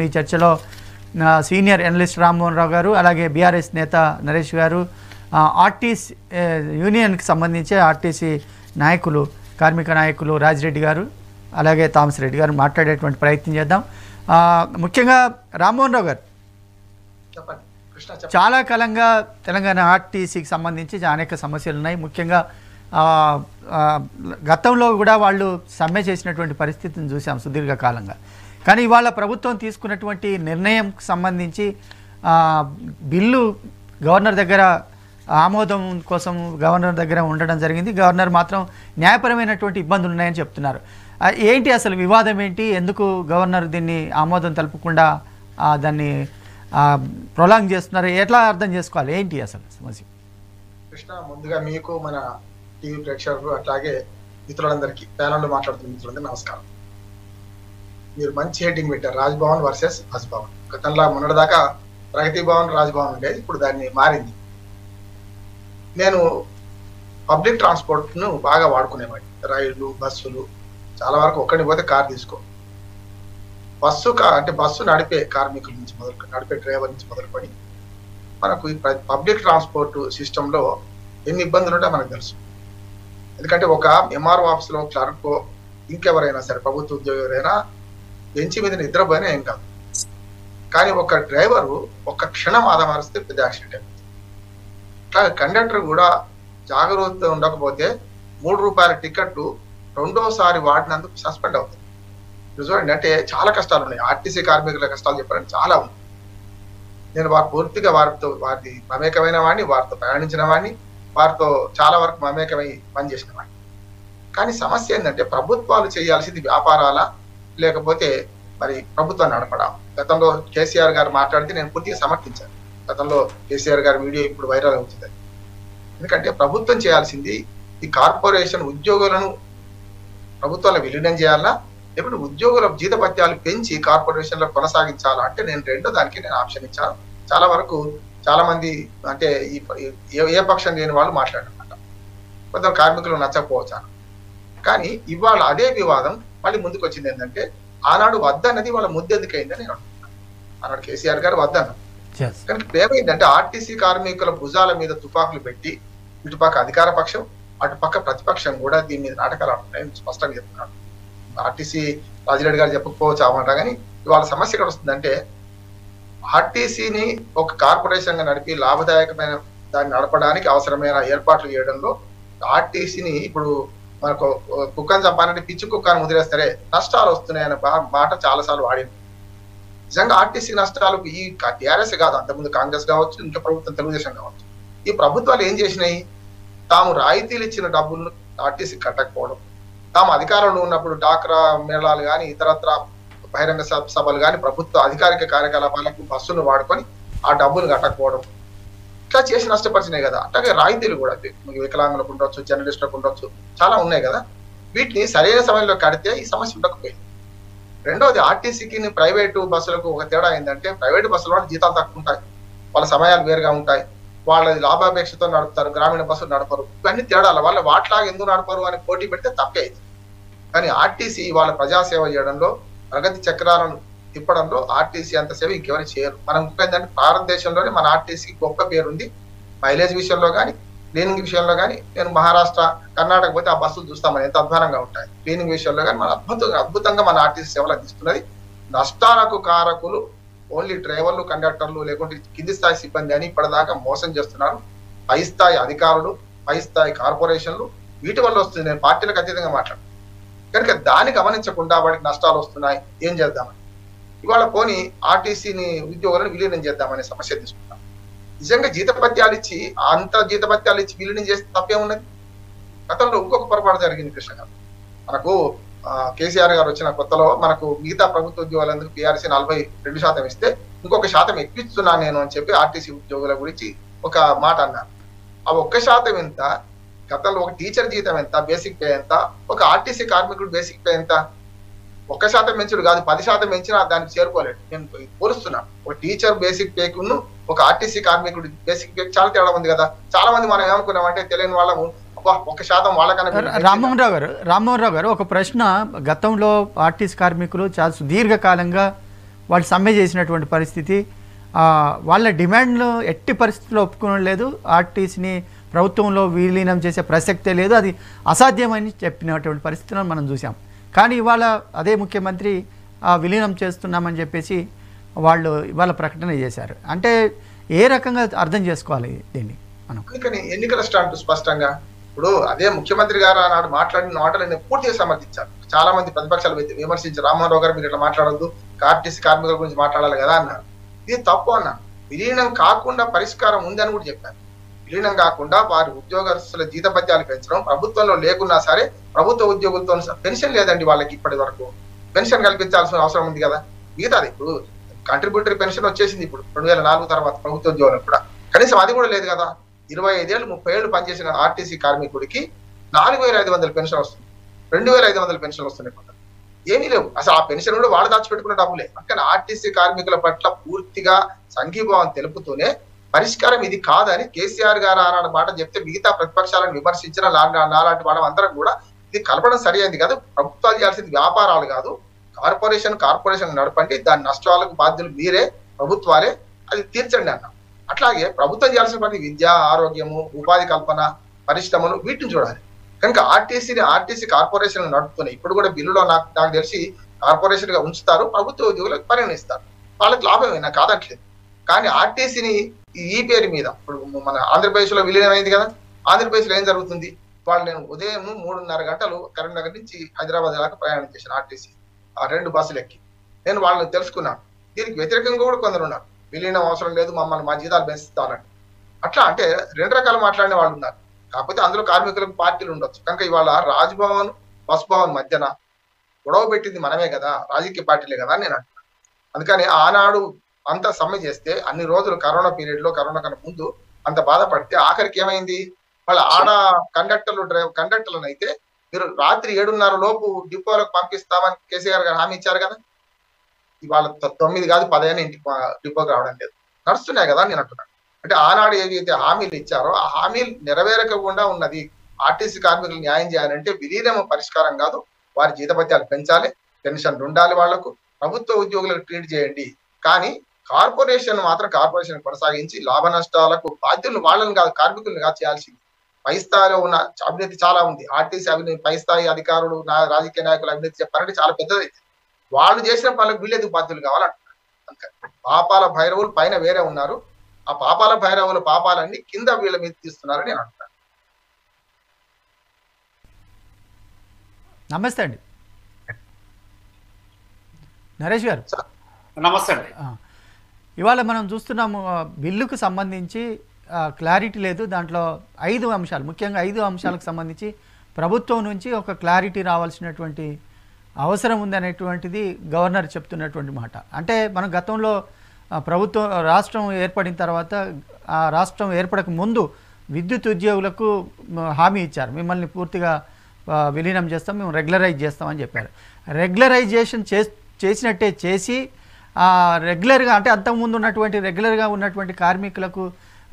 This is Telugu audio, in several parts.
మీ చర్చలో సీనియర్ అనలిస్ట్ రామ్మోహన్ రావు గారు అలాగే బీఆర్ఎస్ నేత నరేష్ గారు ఆర్టీసీ యూనియన్కి సంబంధించి ఆర్టీసీ నాయకులు కార్మిక నాయకులు రాజిరెడ్డి గారు అలాగే తామసిరెడ్డి గారు మాట్లాడేటువంటి ప్రయత్నం చేద్దాం। ముఖ్యంగా రామ్మోహన్ రావు గారు చాలా కాలంగా తెలంగాణ ఆర్టీసీకి సంబంధించి అనేక సమస్యలు ఉన్నాయి। ముఖ్యంగా గతంలో కూడా వాళ్ళు సమ్మె చేసినటువంటి పరిస్థితిని చూసాం సుదీర్ఘ కాలంగా। కానీ ఇవాళ ప్రభుత్వం తీసుకున్నటువంటి నిర్ణయం సంబంధించి బిల్లు గవర్నర్ దగ్గర ఆమోదం కోసం గవర్నర్ దగ్గర ఉండడం జరిగింది। గవర్నర్ మాత్రం న్యాయపరమైనటువంటి ఇబ్బందులు ఉన్నాయని చెప్తున్నారు। ఏంటి అసలు వివాదం ఏంటి? ఎందుకు గవర్నర్ దీన్ని ఆమోదం తెలపకుండా దాన్ని ప్రొలాంగ్ చేస్తున్నారు? ఎట్లా అర్థం చేసుకోవాలి? ఏంటి అసలు సమస్య? కృష్ణ, ముందుగా మీకు మన టీవీ ప్రేక్షకులు అట్లాగే మిత్రులందరికీ ప్యానల్లో మాట్లాడుతున్న మిత్రులందరికీ నమస్కారం। మీరు మంచి హెడ్డింగ్ పెట్టారు, రాజ్భవన్ వర్సెస్ హస్భవన్। గతంలో మొన్నటిదాకా ప్రగతి భవన్ రాజ్భవన్ ఉండేది, ఇప్పుడు దాన్ని మారింది। నేను పబ్లిక్ ట్రాన్స్పోర్ట్ను బాగా వాడుకునేవాడిని, రైళ్లు బస్సులు, చాలా వరకు ఒక్కడిని పోతే కారు తీసుకో। బస్సు నడిపే కార్మికుల నుంచి నడిపే డ్రైవర్ నుంచి మొదలుపడి మనకు ఈ పబ్లిక్ ట్రాన్స్పోర్ట్ సిస్టంలో ఎన్ని ఇబ్బందులు ఉంటాయో మనకు తెలుసు। ఎందుకంటే ఒక ఎంఆర్ఓ ఆఫీస్లో క్లర్కో ఇంకెవరైనా సరే ప్రభుత్వ ఉద్యోగి ఎవరైనా బెంచి మీద నిద్రపోయినా ఏం కాదు, కానీ ఒక డ్రైవరు ఒక్క క్షణం ఆదమరిస్తే పెద్ద యాక్సిడెంట్ అయిపోతుంది। అట్లా కండక్టర్ కూడా జాగ్రత్త ఉండకపోతే ₹3 టికెట్ రెండోసారి వాడినందుకు సస్పెండ్ అవుతుంది। చూడండి, అంటే చాలా కష్టాలు ఉన్నాయి ఆర్టీసీ కార్మికుల కష్టాలు చెప్పాలని చాలా ఉంది। నేను పూర్తిగా వారితో మమేకమైన వాడిని, వారితో ప్రయాణించిన వాడిని, వారితో చాలా వరకు మమేకమై పనిచేసిన వాడిని। కానీ సమస్య ఏంటంటే ప్రభుత్వాలు చేయాల్సింది వ్యాపారాల లేకపోతే మరి ప్రభుత్వాన్ని నడపడా। గతంలో కేసీఆర్ గారు మాట్లాడితే నేను పూర్తిగా సమర్థించాను, గతంలో కేసీఆర్ గారి వీడియో ఇప్పుడు వైరల్ అవుతుంది। ఎందుకంటే ప్రభుత్వం చేయాల్సింది ఈ కార్పొరేషన్ ఉద్యోగులను ప్రభుత్వాన్ని విలీనం చేయాలా లేకుంటే ఉద్యోగుల జీతభత్యాలు పెంచి కార్పొరేషన్లో కొనసాగించాలా అంటే నేను రెండో దానికి నేను ఆప్షన్ ఇచ్చాను। చాలా వరకు చాలా మంది అంటే ఏ పక్షం లేని వాళ్ళు మాట్లాడారనమాట, కొంత కార్మికులు నచ్చకపోవచ్చాను। కానీ ఇవాళ అదే వివాదం మళ్ళీ ముందుకు వచ్చింది ఏంటంటే ఆనాడు వద్దన్నది వాళ్ళ ముద్దెందుకైందని నేను అనుకుంటున్నాను। ఆనాడు కేసీఆర్ గారు వద్దన్నారు, కానీ ఇప్పుడు ఏమైందంటే ఆర్టీసీ కార్మికుల భుజాల మీద తుపాకులు పెట్టి ఇటుపక్క అధికార పక్షం అటుపక్క ప్రతిపక్షం కూడా దీని మీద నాటకాలు ఆడుతున్నాయని స్పష్టంగా చెప్తున్నాడు। ఆర్టీసీ రాజిరెడ్డి గారు చెప్పకపోవచ్చు అవమాట, కానీ ఇవాళ సమస్య ఎక్కడ వస్తుందంటే ఆర్టీసీని ఒక కార్పొరేషన్ గా నడిపి లాభదాయకమైన దాన్ని నడపడానికి అవసరమైన ఏర్పాట్లు చేయడంలో ఆర్టీసీని ఇప్పుడు మనకు కుక్కను చంపాలంటే పిచ్చి కుక్కను ముదిరేస్తారే నష్టాలు వస్తున్నాయనే మాట చాలాసార్లు వాడింది। నిజంగా ఆర్టీసీ నష్టాలు ఈ టీఆర్ఎస్ కాదు, అంతకుముందు కాంగ్రెస్ కావచ్చు, ఇంకా ప్రభుత్వం తెలుగుదేశం కావచ్చు, ఈ ప్రభుత్వాలు ఏం చేసినాయి, తాము రాయితీలు ఇచ్చిన డబ్బులను ఆర్టీసీ కట్టకపోవడం, తాము అధికారంలో ఉన్నప్పుడు డాక్రా మేళాలు కానీ ఇతరత్ర బహిరంగ సభలు కానీ ప్రభుత్వ అధికారిక కార్యకలాపాలకు బస్సులు వాడుకొని ఆ డబ్బులు కట్టకపోవడం, ఇట్లా చేసి నష్టపరిచినాయి కదా। అట్లాగే రాయితీలు కూడా వికలాంగులకు ఉండొచ్చు, జర్నలిస్టులకు ఉండొచ్చు, చాలా ఉన్నాయి కదా। వీటిని సరైన సమయంలో కడితే ఈ సమస్య ఉండకపోయింది। రెండోది ఆర్టీసీకి ప్రైవేటు బస్సులకు ఒక తేడా ఏంటంటే ప్రైవేటు బస్సుల వల్ల జీతాలు తక్కువ ఉంటాయి, వాళ్ళ సమయాలు వేరుగా ఉంటాయి, వాళ్ళ లాభాపేక్షతో నడుపుతారు, గ్రామీణ బస్సులు నడపరు, ఇవన్నీ తేడాల వల్ల వాటిలాగా ఎందుకు నడపరు అని పోటీ పెడితే తప్పే అయింది। కానీ ఆర్టీసీ వాళ్ళ ప్రజాసేవ చేయడంలో ప్రగతి చక్రాలను తిప్పడంలో ఆర్టీసీ అంతసేవ ఇంకెవరు చేయరు। మనం ఇంకేంటంటే భారతదేశంలోనే మన ఆర్టీసీకి గొప్ప పేరుంది, మైలేజ్ విషయంలో కానీ క్లీనింగ్ విషయంలో కానీ। నేను మహారాష్ట్ర కర్ణాటక పోతే ఆ బస్సులు చూస్తామని ఎంత అధ్వానంగా ఉంటాయి, క్లీనింగ్ విషయంలో కానీ మన అద్భుతంగా మన ఆర్టీసీ సేవలు అందిస్తున్నది। నష్టాలకు కారకులు ఓన్లీ డ్రైవర్లు, కండక్టర్లు, లేకుంటే కింది స్థాయి సిబ్బంది అని ఇప్పటిదాకా మోసం చేస్తున్నారు పై స్థాయి అధికారులు, పై స్థాయి కార్పొరేషన్లు, వీటి వల్ల వస్తుంది। నేను పార్టీలకు అతీతంగా మాట్లాడుతున్నాను కనుక దాన్ని గమనించకుండా వాడికి నష్టాలు వస్తున్నాయి, ఏం చేద్దామని ఇవాళ పోనీ ఆర్టీసీని ఉద్యోగులను విలీనం చేద్దామనే సమస్య తీసుకుంటాం। నిజంగా జీతపత్యాలు ఇచ్చి అంత జీతపత్యాలు ఇచ్చి విలీనం చేస్తే తప్పేమున్నది? గతంలో ఇంకొక పొరపాటు జరిగింది కృష్ణ గారు, మనకు కేసీఆర్ గారు వచ్చిన కొత్తలో మనకు మిగతా ప్రభుత్వ ఉద్యోగులందరూ బీఆర్ఎస్ 42% ఇస్తే ఇంకొక 1% ఎక్కిస్తున్నా నేను అని చెప్పి ఆర్టీసీ ఉద్యోగుల గురించి ఒక మాట అన్నారు। ఆ 1% ఎంత? గతంలో ఒక టీచర్ జీతం ఎంత, బేసిక్ పే ఎంత, ఒక ఆర్టీసీ కార్మికుడు బేసిక్ పే ఎంత? 1% పెంచుడు కాదు, 10% పెంచినా దానికి చేరుకోలేదు। నేను పోలుస్తున్నాను, ఒక టీచర్ బేసిక్ పేకును ఒక ఆర్టీసీ కార్మికుడు బేసిక్ పే చాలా తేడా ఉంది కదా। చాలా మంది మనం ఏమనుకున్నామంటే తెలియని వాళ్ళము 1% వాళ్ళకన్నా। రామ్మోహన్ రావు గారు ఒక ప్రశ్న, గతంలో ఆర్టీసీ కార్మికులు చాలా సుదీర్ఘకాలంగా వాళ్ళు సమ్మె చేసినటువంటి పరిస్థితి వాళ్ళ డిమాండ్లు ఎట్టి పరిస్థితుల్లో ఒప్పుకోలేదు ఆర్టీసీని ప్రభుత్వంలో విలీనం చేసే ప్రసక్తే లేదు అది అసాధ్యమని చెప్పినటువంటి పరిస్థితులను మనం చూసాం కానీ ఇవాళ అదే ముఖ్యమంత్రి విలీనం చేస్తున్నామని చెప్పేసి వాళ్ళు ఇవాళ ప్రకటన చేశారు అంటే ఏ రకంగా అర్థం చేసుకోవాలి దీన్ని మనం అందుకని ఎన్నికల స్టాండ్ స్పష్టంగా ఇప్పుడు అదే ముఖ్యమంత్రి గారు ఆనాడు మాట్లాడిన మాటలను పూర్తిగా సమర్థించారు చాలా మంది ప్రతిపక్షాలు విమర్శించారు రామారావు గారు మీరు ఇట్లా మాట్లాడద్దు ఆర్టీసీ కార్మికుల గురించి మాట్లాడాలి కదా అన్నారు ఇది తప్పు అన్నారు విలీనం కాకుండా పరిష్కారం ఉందని కూడా చెప్పారు విలీనం కాకుండా వారి ఉద్యోగస్తుల జీతభత్యాలు పెంచడం ప్రభుత్వంలో లేకున్నా సరే ప్రభుత్వ ఉద్యోగులతో పెన్షన్ లేదండి వాళ్ళకి ఇప్పటి వరకు పెన్షన్ కల్పించాల్సిన అవసరం ఉంది కదా మిగతాది ఇప్పుడు కంట్రిబ్యూటరీ పెన్షన్ వచ్చేసింది ఇప్పుడు 2004 తర్వాత ప్రభుత్వ ఉద్యోగులకు కూడా కనీసం అది కూడా లేదు కదా 25 ఏళ్ళు 30 ఏళ్ళు పనిచేసిన ఆర్టీసీ కార్మికుడికి 4500 పెన్షన్ వస్తుంది 2500 పెన్షన్ వస్తున్నాయి కొంత ఏమీ లేవు అసలు ఆ పెన్షన్ కూడా వాళ్ళు దాచిపెట్టుకున్న డబ్బులే కానీ ఆర్టీసీ కార్మికుల పట్ల పూర్తిగా సంఘీభావం తెలుపుతూనే పరిష్కారం ఇది కాదని కేసీఆర్ గారు అన్న మాట చెప్తే మిగతా ప్రతిపక్షాలను విమర్శించిన నాలాంటి వాళ్ళం అందరం కూడా ఇది కలపడం సరి అయింది కాదు ప్రభుత్వాలు చేయాల్సింది వ్యాపారాలు కాదు కార్పొరేషన్ నడపండి దాని నష్టాలకు బాధ్యులు మీరే ప్రభుత్వాలే అది తీర్చండి అన్న అట్లాగే ప్రభుత్వం చేయాల్సిన పని విద్య ఆరోగ్యము ఉపాధి కల్పన పరిశ్రమలు వీటిని చూడాలి కనుక ఆర్టీసీ కార్పొరేషన్ నడుపుతున్నాయి ఇప్పుడు కూడా బిల్లులో నాకు తెలిసి కార్పొరేషన్ గా ఉంచుతారు ప్రభుత్వ ఉద్యోగులకు పరిగణిస్తారు వాళ్ళకి లాభమే నాకు కాదట్లేదు కానీ ఆర్టీసీని ఈ పేరు మీద ఇప్పుడు మన ఆంధ్రప్రదేశ్ లో విలీనమైంది కదా ఆంధ్రప్రదేశ్ లో ఏం జరుగుతుంది వాళ్ళు నేను ఉదయం 3:30 గంటలు కరీంనగర్ నుంచి హైదరాబాద్ దాకా ప్రయాణం చేశాను ఆర్టీసీ ఆ 2 బస్సులు ఎక్కి నేను వాళ్ళని తెలుసుకున్నాను దీనికి వ్యతిరేకంగా కూడా కొందరు ఉన్నారు విలీనం అవసరం లేదు మమ్మల్ని మా జీతాలు పెంచుతారని అట్లా అంటే 2 రకాలు మాట్లాడిన వాళ్ళు ఉన్నారు కాకపోతే అందులో కార్మికులకు పార్టీలు ఉండొచ్చు కనుక ఇవాళ రాజ్భవన్ బస్భవన్ మధ్యన గొడవ పెట్టింది మనమే కదా రాజకీయ పార్టీలే కదా నేను అంటున్నాను అందుకని ఆనాడు అంత సమ్మె చేస్తే అన్ని రోజులు కరోనా పీరియడ్ లో కరోనా కన్నా ముందు అంత బాధపడితే ఆఖరికి ఏమైంది వాళ్ళ ఆడ కండక్టర్లను అయితే మీరు రాత్రి 7:30 లోపు డిపోలకు పంపిస్తామని కేసీఆర్ గారు హామీ ఇచ్చారు కదా ఇవాళ 9 కాదు 10 ఇంటికి డిపోకి రావడం లేదు నడుస్తున్నాయి కదా నేను అంటున్నాను అంటే ఆనాడు ఏదైతే హామీలు ఇచ్చారో ఆ హామీలు నెరవేరకుండా ఉన్నది ఆర్టీసీ కార్మికులు న్యాయం చేయాలంటే విలీనం పరిష్కారం కాదు వారి జీతభత్యాలు పెంచాలి పెన్షన్లు ఉండాలి వాళ్లకు ప్రభుత్వ ఉద్యోగులకు ట్రీట్ చేయండి కానీ కార్పొరేషన్ మాత్రం కార్పొరేషన్ కొనసాగించి లాభ నష్టాలకు బాధ్యులు వాళ్ళని కాదు కార్మికులను కాదు చేయాల్సింది పై స్థాయిలో ఉన్న అవినీతి చాలా ఉంది ఆర్టీసీ అవినీతి పై స్థాయి అధికారులు రాజకీయ నాయకులు అవినీతి చెప్పారంటే చాలా పెద్దదైతే వాళ్ళు చేసిన పనులకు వీళ్ళేది బాధ్యులు కావాలంటున్నారు అందుకని పాపాల భైరవులు పైన వేరే ఉన్నారు ఆ పాపాల భైరవుల పాపాలన్నీ కింద వీళ్ళ మీద తీస్తున్నారని నేను అంటున్నాను నమస్తే అండి నరేష్ గారు నమస్తే అండి ఇవాళ మనం చూస్తున్నాము బిల్లుకు సంబంధించి క్లారిటీ లేదు దాంట్లో 5 అంశాలు ముఖ్యంగా 5 అంశాలకు సంబంధించి ప్రభుత్వం నుంచి ఒక క్లారిటీ రావాల్సినటువంటి అవసరం ఉందనేటువంటిది గవర్నర్ చెప్తున్నటువంటి మాట అంటే మనం గతంలో ప్రభుత్వం రాష్ట్రం ఏర్పడిన తర్వాత ఆ రాష్ట్రం ఏర్పడక ముందు విద్యుత్ ఉద్యోగులకు హామీ ఇచ్చారు మిమ్మల్ని పూర్తిగా విలీనం చేస్తాం మేము రెగ్యులరైజ్ చేస్తామని చెప్పారు రెగ్యులరైజేషన్ చేసినట్టే చేసి రెగ్యులర్గా అంటే అంతకుముందు ఉన్నటువంటి రెగ్యులర్గా ఉన్నటువంటి కార్మికులకు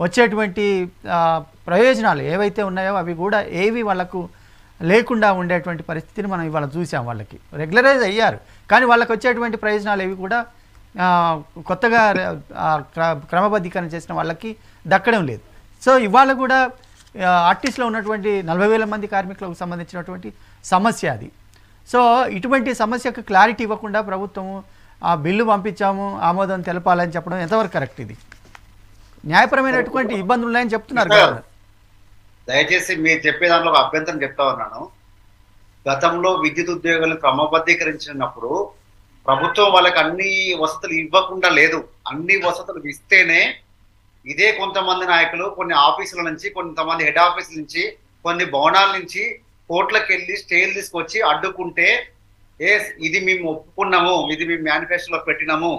వచ్చేటువంటి ప్రయోజనాలు ఏవైతే ఉన్నాయో అవి కూడా ఏవి వాళ్ళకు లేకుండా ఉండేటువంటి పరిస్థితిని మనం ఇవాళ చూసాం వాళ్ళకి రెగ్యులరైజ్ అయ్యారు కానీ వాళ్ళకి వచ్చేటువంటి ప్రయోజనాలు ఏవి కూడా కొత్తగా క్రమబద్ధీకరణ చేసిన వాళ్ళకి దక్కడం లేదు సో ఇవాళ కూడా ఆర్టీసీలో ఉన్నటువంటి 40,000 మంది కార్మికులకు సంబంధించినటువంటి సమస్య అది సో ఇటువంటి సమస్యకు క్లారిటీ ఇవ్వకుండా ప్రభుత్వము ఆ బిల్లు పంపించాము ఆమోదం తెలపాలని చెప్పడం ఎంతవరకు కరెక్ట్ ఇది న్యాయపరమైనటువంటి ఇబ్బందులు ఉన్నాయని చెప్తున్నారు కదా దయచేసి మీరు చెప్పే దాంట్లో ఒక అభ్యంతరం చెప్తా ఉన్నాను గతంలో విద్యుత్ ఉద్యోగాలు క్రమబద్ధీకరించినప్పుడు ప్రభుత్వం వాళ్ళకి అన్ని వసతులు ఇవ్వకుండా లేదు అన్ని వసతులు ఇస్తేనే ఇదే కొంతమంది నాయకులు కొన్ని ఆఫీసుల నుంచి కొంతమంది హెడ్ ఆఫీసుల నుంచి కొన్ని భవనాల నుంచి కోర్టులకు వెళ్ళి స్టేలు తీసుకొచ్చి అడ్డుకుంటే ఏ ఇది మేము ఒప్పుకున్నాము ఇది మేము మేనిఫెస్టోలో పెట్టినాము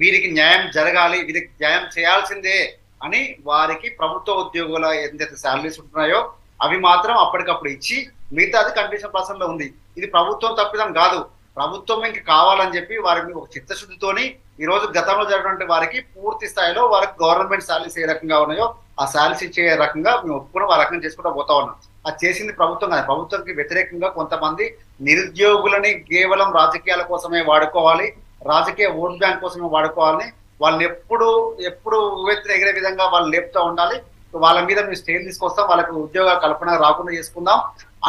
వీరికి న్యాయం జరగాలి వీరికి న్యాయం చేయాల్సిందే అని వారికి ప్రభుత్వ ఉద్యోగుల ఎంతైతే శాలరీస్ ఉంటున్నాయో అవి మాత్రం అప్పటికప్పుడు ఇచ్చి మిగతాది కండిషన్ పర్సన్లో ఉంది ఇది ప్రభుత్వం తప్పిదం కాదు ప్రభుత్వం ఇంక కావాలని చెప్పి వారికి ఒక చిత్తశుద్ధితోని ఈ రోజు గతంలో జరిగినటువంటి వారికి పూర్తి స్థాయిలో వారికి గవర్నమెంట్ శాలరీస్ ఏ రకంగా ఉన్నాయో ఆ శాలరీస్ ఇచ్చే రకంగా మేము ఒప్పుకుని ఆ రకంగా చేసుకుంటూ పోతా ఉన్నాం అది చేసింది ప్రభుత్వం కాదు ప్రభుత్వంకి వ్యతిరేకంగా కొంతమంది నిరుద్యోగులని కేవలం రాజకీయాల కోసమే వాడుకోవాలి రాజకీయ ఓట్ బ్యాంక్ కోసమే వాడుకోవాలని వాళ్ళని ఎప్పుడు ఎప్పుడు ఉవ్వెత్తున ఎగిరే విధంగా వాళ్ళు లేపుతూ ఉండాలి. వాళ్ళ మీద మేము స్టేజ్ తీసుకొస్తాం, వాళ్ళకు ఉద్యోగ కల్పన రాకుండా చేసుకుందాం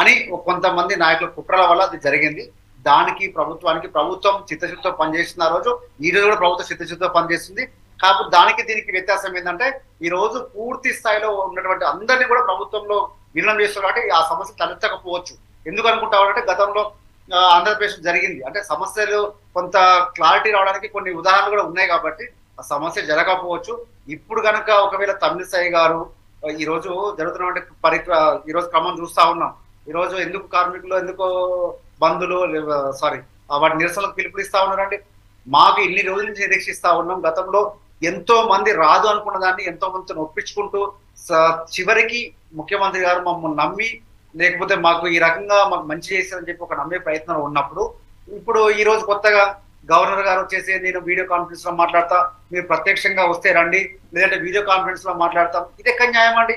అని కొంతమంది నాయకుల కుట్రల వల్ల అది జరిగింది. దానికి ప్రభుత్వానికి ప్రభుత్వం చిత్తశుద్ధితో పనిచేస్తున్న రోజు ఈ రోజు కూడా ప్రభుత్వం చిత్తశుద్ధితో పనిచేస్తుంది. కాబట్టి దానికి దీనికి వ్యత్యాసం ఏంటంటే ఈ రోజు పూర్తి స్థాయిలో ఉన్నటువంటి అందరినీ కూడా ప్రభుత్వంలో విలీనం చేస్తున్నారు. అంటే ఆ సమస్య తలెత్తకపోవచ్చు. ఎందుకు అనుకుంటామంటే గతంలో ఆంధ్రప్రదేశ్ జరిగింది అంటే సమస్యలు కొంత క్లారిటీ రావడానికి కొన్ని ఉదాహరణలు కూడా ఉన్నాయి. కాబట్టి ఆ సమస్య జరగకపోవచ్చు. ఇప్పుడు కనుక ఒకవేళ తమిళిసాయి గారు ఈ రోజు జరుగుతున్న ఈరోజు క్రమం చూస్తా ఉన్నాం. ఈరోజు ఎందుకు కార్మికులు ఎందుకు బంధులు సారీ వాటి నిరసనకు పిలుపునిస్తా ఉన్నారండి. మాకు ఇన్ని రోజుల నుంచి నిరీక్షిస్తా ఉన్నాం. గతంలో ఎంతో మంది రాదు అనుకున్న దాన్ని ఎంతో మందిని ఒప్పించుకుంటూ చివరికి ముఖ్యమంత్రి గారు మమ్మల్ని నమ్మి లేకపోతే మాకు ఈ రకంగా మాకు మంచి చేశారని చెప్పి ఒక నమ్మే ప్రయత్నంలో ఉన్నప్పుడు ఇప్పుడు ఈ రోజు కొత్తగా గవర్నర్ గారు వచ్చేసి నేను వీడియో కాన్ఫరెన్స్ లో మాట్లాడతా, మీరు ప్రత్యక్షంగా వస్తే రండి, లేదంటే వీడియో కాన్ఫరెన్స్ లో మాట్లాడతాం. ఇది ఎక్కడ న్యాయం అండి?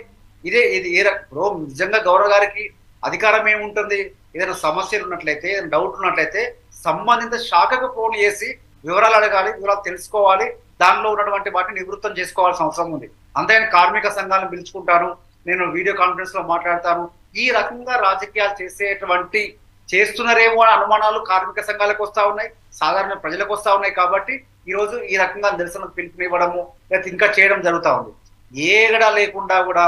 ఇదే ఇది ఏ రో నిజంగా గవర్నర్ గారికి అధికారం ఏముంటుంది? ఏదైనా సమస్యలు ఉన్నట్లయితే ఏదైనా డౌట్ ఉన్నట్లయితే సంబంధిత శాఖకు ఫోన్ చేసి వివరాలు అడగాలి, వివరాలు తెలుసుకోవాలి, దానిలో ఉన్నటువంటి వాటిని నివృత్తం చేసుకోవాల్సిన అవసరం ఉంది. అంతేగాని కార్మిక సంఘాలను పిలుచుకుంటాను, నేను వీడియో కాన్ఫరెన్స్ లో మాట్లాడతాను, ఈ రకంగా రాజకీయాలు చేస్తున్నారేమో అనే అనుమానాలు కార్మిక సంఘాలకు వస్తా ఉన్నాయి, సాధారణ ప్రజలకు వస్తా ఉన్నాయి. కాబట్టి ఈ రోజు ఈ రకంగా నిరసనకు పిలుపునివ్వడము లేకపోతే ఇంకా చేయడం జరుగుతూ ఉంది. ఏగడా లేకుండా కూడా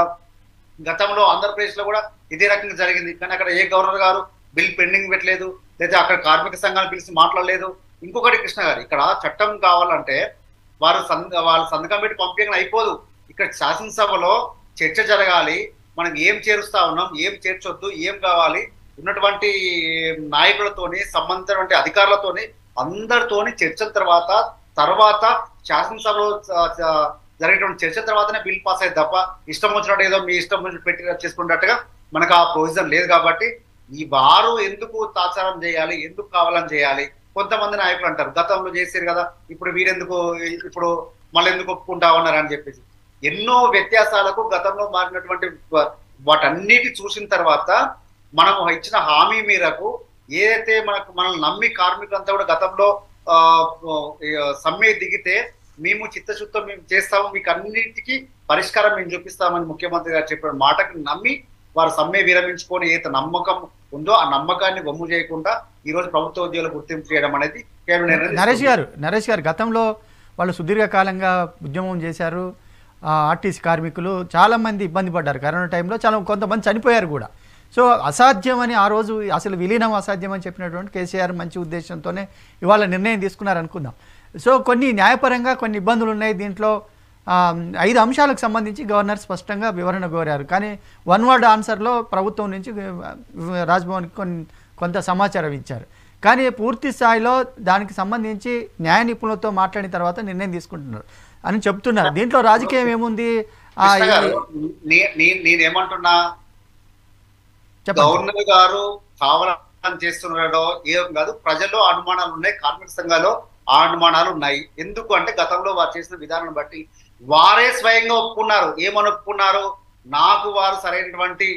గతంలో ఆంధ్రప్రదేశ్ లో కూడా ఇదే రకంగా జరిగింది. కానీ అక్కడ ఏ గవర్నర్ గారు బిల్ పెండింగ్ పెట్టలేదు, లేదా అక్కడ కార్మిక సంఘాలు పిలిచి మాట్లాడలేదు. ఇంకొకటి కృష్ణ గారు, ఇక్కడ చట్టం కావాలంటే వారు వాళ్ళ సంతకం పెట్టి పంపించడం అయిపోదు. ఇక్కడ శాసనసభలో చర్చ జరగాలి. మనం ఏం చేరుస్తా ఉన్నాం, ఏం చేర్చొద్దు, ఏం కావాలి, ఉన్నటువంటి నాయకులతోని సంబంధించినటువంటి అధికారులతోని అందరితోని చర్చల తర్వాత శాసనసభలో జరిగేటువంటి చర్చల తర్వాతనే బిల్ పాస్ అయ్యే తప్ప ఇష్టం వచ్చినట్టు ఏదో మీ ఇష్టం వచ్చినట్టు పెట్టి చేసుకున్నట్టుగా మనకు ఆ ప్రొవిజన్ లేదు. కాబట్టి ఈ వారు ఎందుకు తాత్సారం చేయాలి, ఎందుకు కావాలని చేయాలి? కొంతమంది నాయకులు అంటారు గతంలో చేశారు కదా ఇప్పుడు వీరెందుకు ఇప్పుడు మళ్ళీ ఎందుకు ఒప్పుకుంటా ఉన్నారు అని చెప్పేసి ఎన్నో వ్యత్యాసాలకు గతంలో మారినటువంటి వాటన్నిటి చూసిన తర్వాత మనం ఇచ్చిన హామీ మేరకు ఏదైతే మనల్ని నమ్మి కార్మికులంతా కూడా గతంలో సమ్మె దిగితే మేము చిత్తశుద్ధితో మేము చేస్తాము, మీకు అన్నిటికీ పరిష్కారం మేము చూపిస్తామని ముఖ్యమంత్రి గారు చెప్పిన మాటకు నమ్మి వారు సమ్మె విరమించుకొని ఏదైతే నమ్మకం ఉందో ఆ నమ్మకాన్ని వమ్ము చేయకుండా ఈరోజు ప్రభుత్వ ఉద్యోగులు గుర్తింపు చేయడం అనేది కేవలం. నరేష్ గారు గతంలో వాళ్ళు సుదీర్ఘకాలంగా ఉద్యమం చేశారు. ఆర్టీసీ కార్మికులు చాలామంది ఇబ్బంది పడ్డారు కరోనా టైంలో, చాలా కొంతమంది చనిపోయారు కూడా. సో అసాధ్యమని ఆ రోజు అసలు విలీనం అసాధ్యమని చెప్పినటువంటి కేసీఆర్ మంచి ఉద్దేశంతోనే ఇవాళ నిర్ణయం తీసుకున్నారనుకుందాం. సో కొన్ని న్యాయపరంగా కొన్ని ఇబ్బందులు ఉన్నాయి. దీంట్లో 5 అంశాలకు సంబంధించి గవర్నర్ స్పష్టంగా వివరణ కోరారు. కానీ వన్ వర్డ్ ఆన్సర్లో ప్రభుత్వం నుంచి రాజ్భవన్కి కొంత సమాచారం ఇచ్చారు. కానీ పూర్తి స్థాయిలో దానికి సంబంధించి న్యాయ నిపుణులతో మాట్లాడిన తర్వాత నిర్ణయం తీసుకుంటున్నారు అని చెప్తున్నారు. దీంట్లో రాజకీయం ఏముంది? నేనేమంటున్నా గవర్నర్ గారు కావాలని చేస్తున్నాడో ఏం కాదు, ప్రజల్లో అనుమానాలు ఉన్నాయి, కార్మిక సంఘాల్లో ఆ అనుమానాలు ఉన్నాయి. ఎందుకు అంటే గతంలో వారు చేసిన విధానం బట్టి వారే స్వయంగా ఒప్పుకున్నారు. ఏమని ఒప్పుకున్నారు? నాకు వారు సరైనటువంటి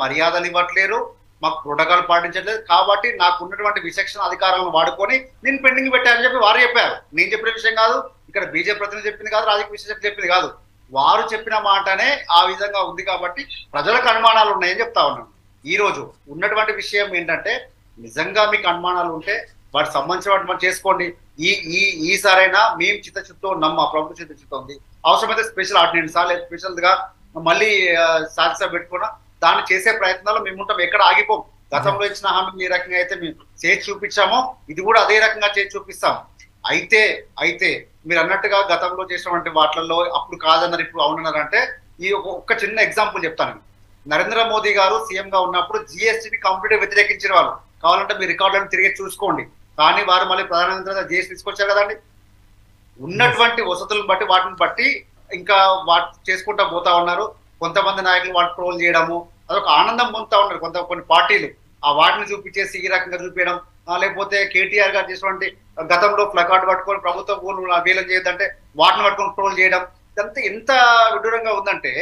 మర్యాదలు ఇవ్వట్లేరు, మాకు ప్రోటోకాల్ పాటించట్లేదు, కాబట్టి నాకు ఉన్నటువంటి విచక్షణ అధికారాలను వాడుకొని నేను పెండింగ్ పెట్టానని చెప్పి వారు చెప్పారు. నేను చెప్పిన విషయం కాదు, ఇక్కడ బీజేపీ ప్రతినిధి చెప్పింది కాదు, రాజకీయ విశ్లేషకులు చెప్పింది కాదు, వారు చెప్పిన మాటనే ఆ విధంగా ఉంది. కాబట్టి ప్రజలకు అనుమానాలు ఉన్నాయని చెప్తా ఉన్నాను. ఈ రోజు ఉన్నటువంటి విషయం ఏంటంటే నిజంగా మీకు అనుమానాలు ఉంటే వాటికి సంబంధించిన వాటి మనం చేసుకోండి. ఈసారైనా మేము చిత్తశుద్ధితో ఉన్నాం, మా ప్రభుత్వం చిత్తశుద్ధితో ఉంది. అవసరమైతే స్పెషల్ ఆర్డినెన్సా లేదా స్పెషల్గా మళ్ళీ శాసనసభ పెట్టుకున్నా దాన్ని చేసే ప్రయత్నాలు మేము ఉంటాం, ఎక్కడ ఆగిపోం. గతంలో ఇచ్చిన హామీలు ఏ రకంగా అయితే మేము చేసి చూపించామో ఇది కూడా అదే రకంగా చేసి చూపిస్తాం. అయితే మీరు అన్నట్టుగా గతంలో చేసినటువంటి వాటిల్లో అప్పుడు కాదన్నారు ఇప్పుడు అవునన్నారంటే ఈ ఒక్క చిన్న ఎగ్జాంపుల్ చెప్తాను. నరేంద్ర మోదీ గారు సీఎం గా ఉన్నప్పుడు జిఎస్టీని కంప్లీట్గా వ్యతిరేకించిన వాళ్ళు, కావాలంటే మీ రికార్డులను తిరిగి చూసుకోండి. కానీ వారు మళ్ళీ ప్రధానమంత్రి జిఎస్టీ తీసుకొచ్చారు కదండి. ఉన్నటువంటి వసతులను బట్టి వాటిని బట్టి ఇంకా వాటి చేసుకుంటా పోతా ఉన్నారు. కొంతమంది నాయకులు వాటి ట్రోల్ చేయడము, అదొక ఆనందం పొందుతా ఉన్నారు. కొన్ని పార్టీలు ఆ వాటిని చూపించేసి ఈ రకంగా చూపించడం, లేకపోతే కేటీఆర్ గారు చేసినటువంటి గతంలో ప్లకార్డ్ పట్టుకొని ప్రభుత్వం భూములు వీలం చేయదంటే వాటిని పట్టుకొని ట్రోల్ చేయడం, ఇదంతా ఎంత విడ్డూరంగా ఉందంటే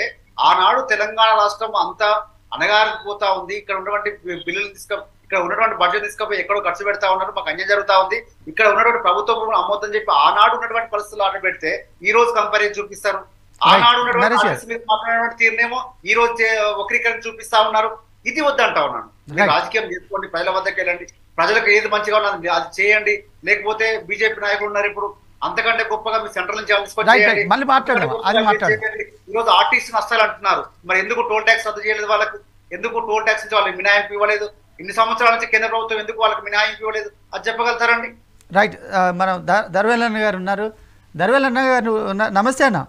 ఆనాడు తెలంగాణ రాష్ట్రం అంతా అణగారిపోతా ఉంది. ఇక్కడ ఉన్నటువంటి బిల్లులు ఇక్కడ ఇక్కడ ఉన్నటువంటి బడ్జెట్ తీసుకుపోయి ఎక్కడో ఖర్చు పెడతా ఉన్నారు, మాకు అన్యాయం జరుగుతా ఉంది. ఇక్కడ ఉన్నటువంటి ప్రభుత్వం అమ్మొద్దని చెప్పి ఆనాడు ఉన్నటువంటి పరిస్థితులు ఆర్డర్ పెడితే ఈ రోజు కంపారిజన్ చూపిస్తారు. ఆనాడు ఉన్నటువంటి తీరునేమో ఈ రోజు వక్రీకరణ చూపిస్తా ఉన్నారు. ఇది వద్దంటా ఉన్నాను. రాజకీయం చేసుకోండి, ప్రజల వద్దకు వెళ్ళండి, ప్రజలకు ఏది మంచిగా ఉన్నది అది చేయండి. లేకపోతే బీజేపీ నాయకులు ఉన్నారు ఇప్పుడు అంతకంటే గొప్పగా మీ సెంట్రల్ నుంచి ఈరోజు ఆర్టిస్ట్ నష్టాలు అంటున్నారు. మరి ఎందుకు టోల్ ట్యాక్స్ రద్దు చేయలేదు వాళ్ళకు? ఎందుకు టోల్ ట్యాక్స్ నుంచి వాళ్ళకి మినహాయింపు ఇవ్వలేదు? ఇన్ని సంవత్సరాల నుంచి కేంద్ర ప్రభుత్వం ఎందుకు వాళ్ళకి మినహాయింపు ఇవ్వలేదు అది చెప్పగలుగుతారండి? రైట్. మనం ధర్వేలన్న గారు ఉన్నారు. ధర్వేలన్న గారు, నమస్తే అన్న.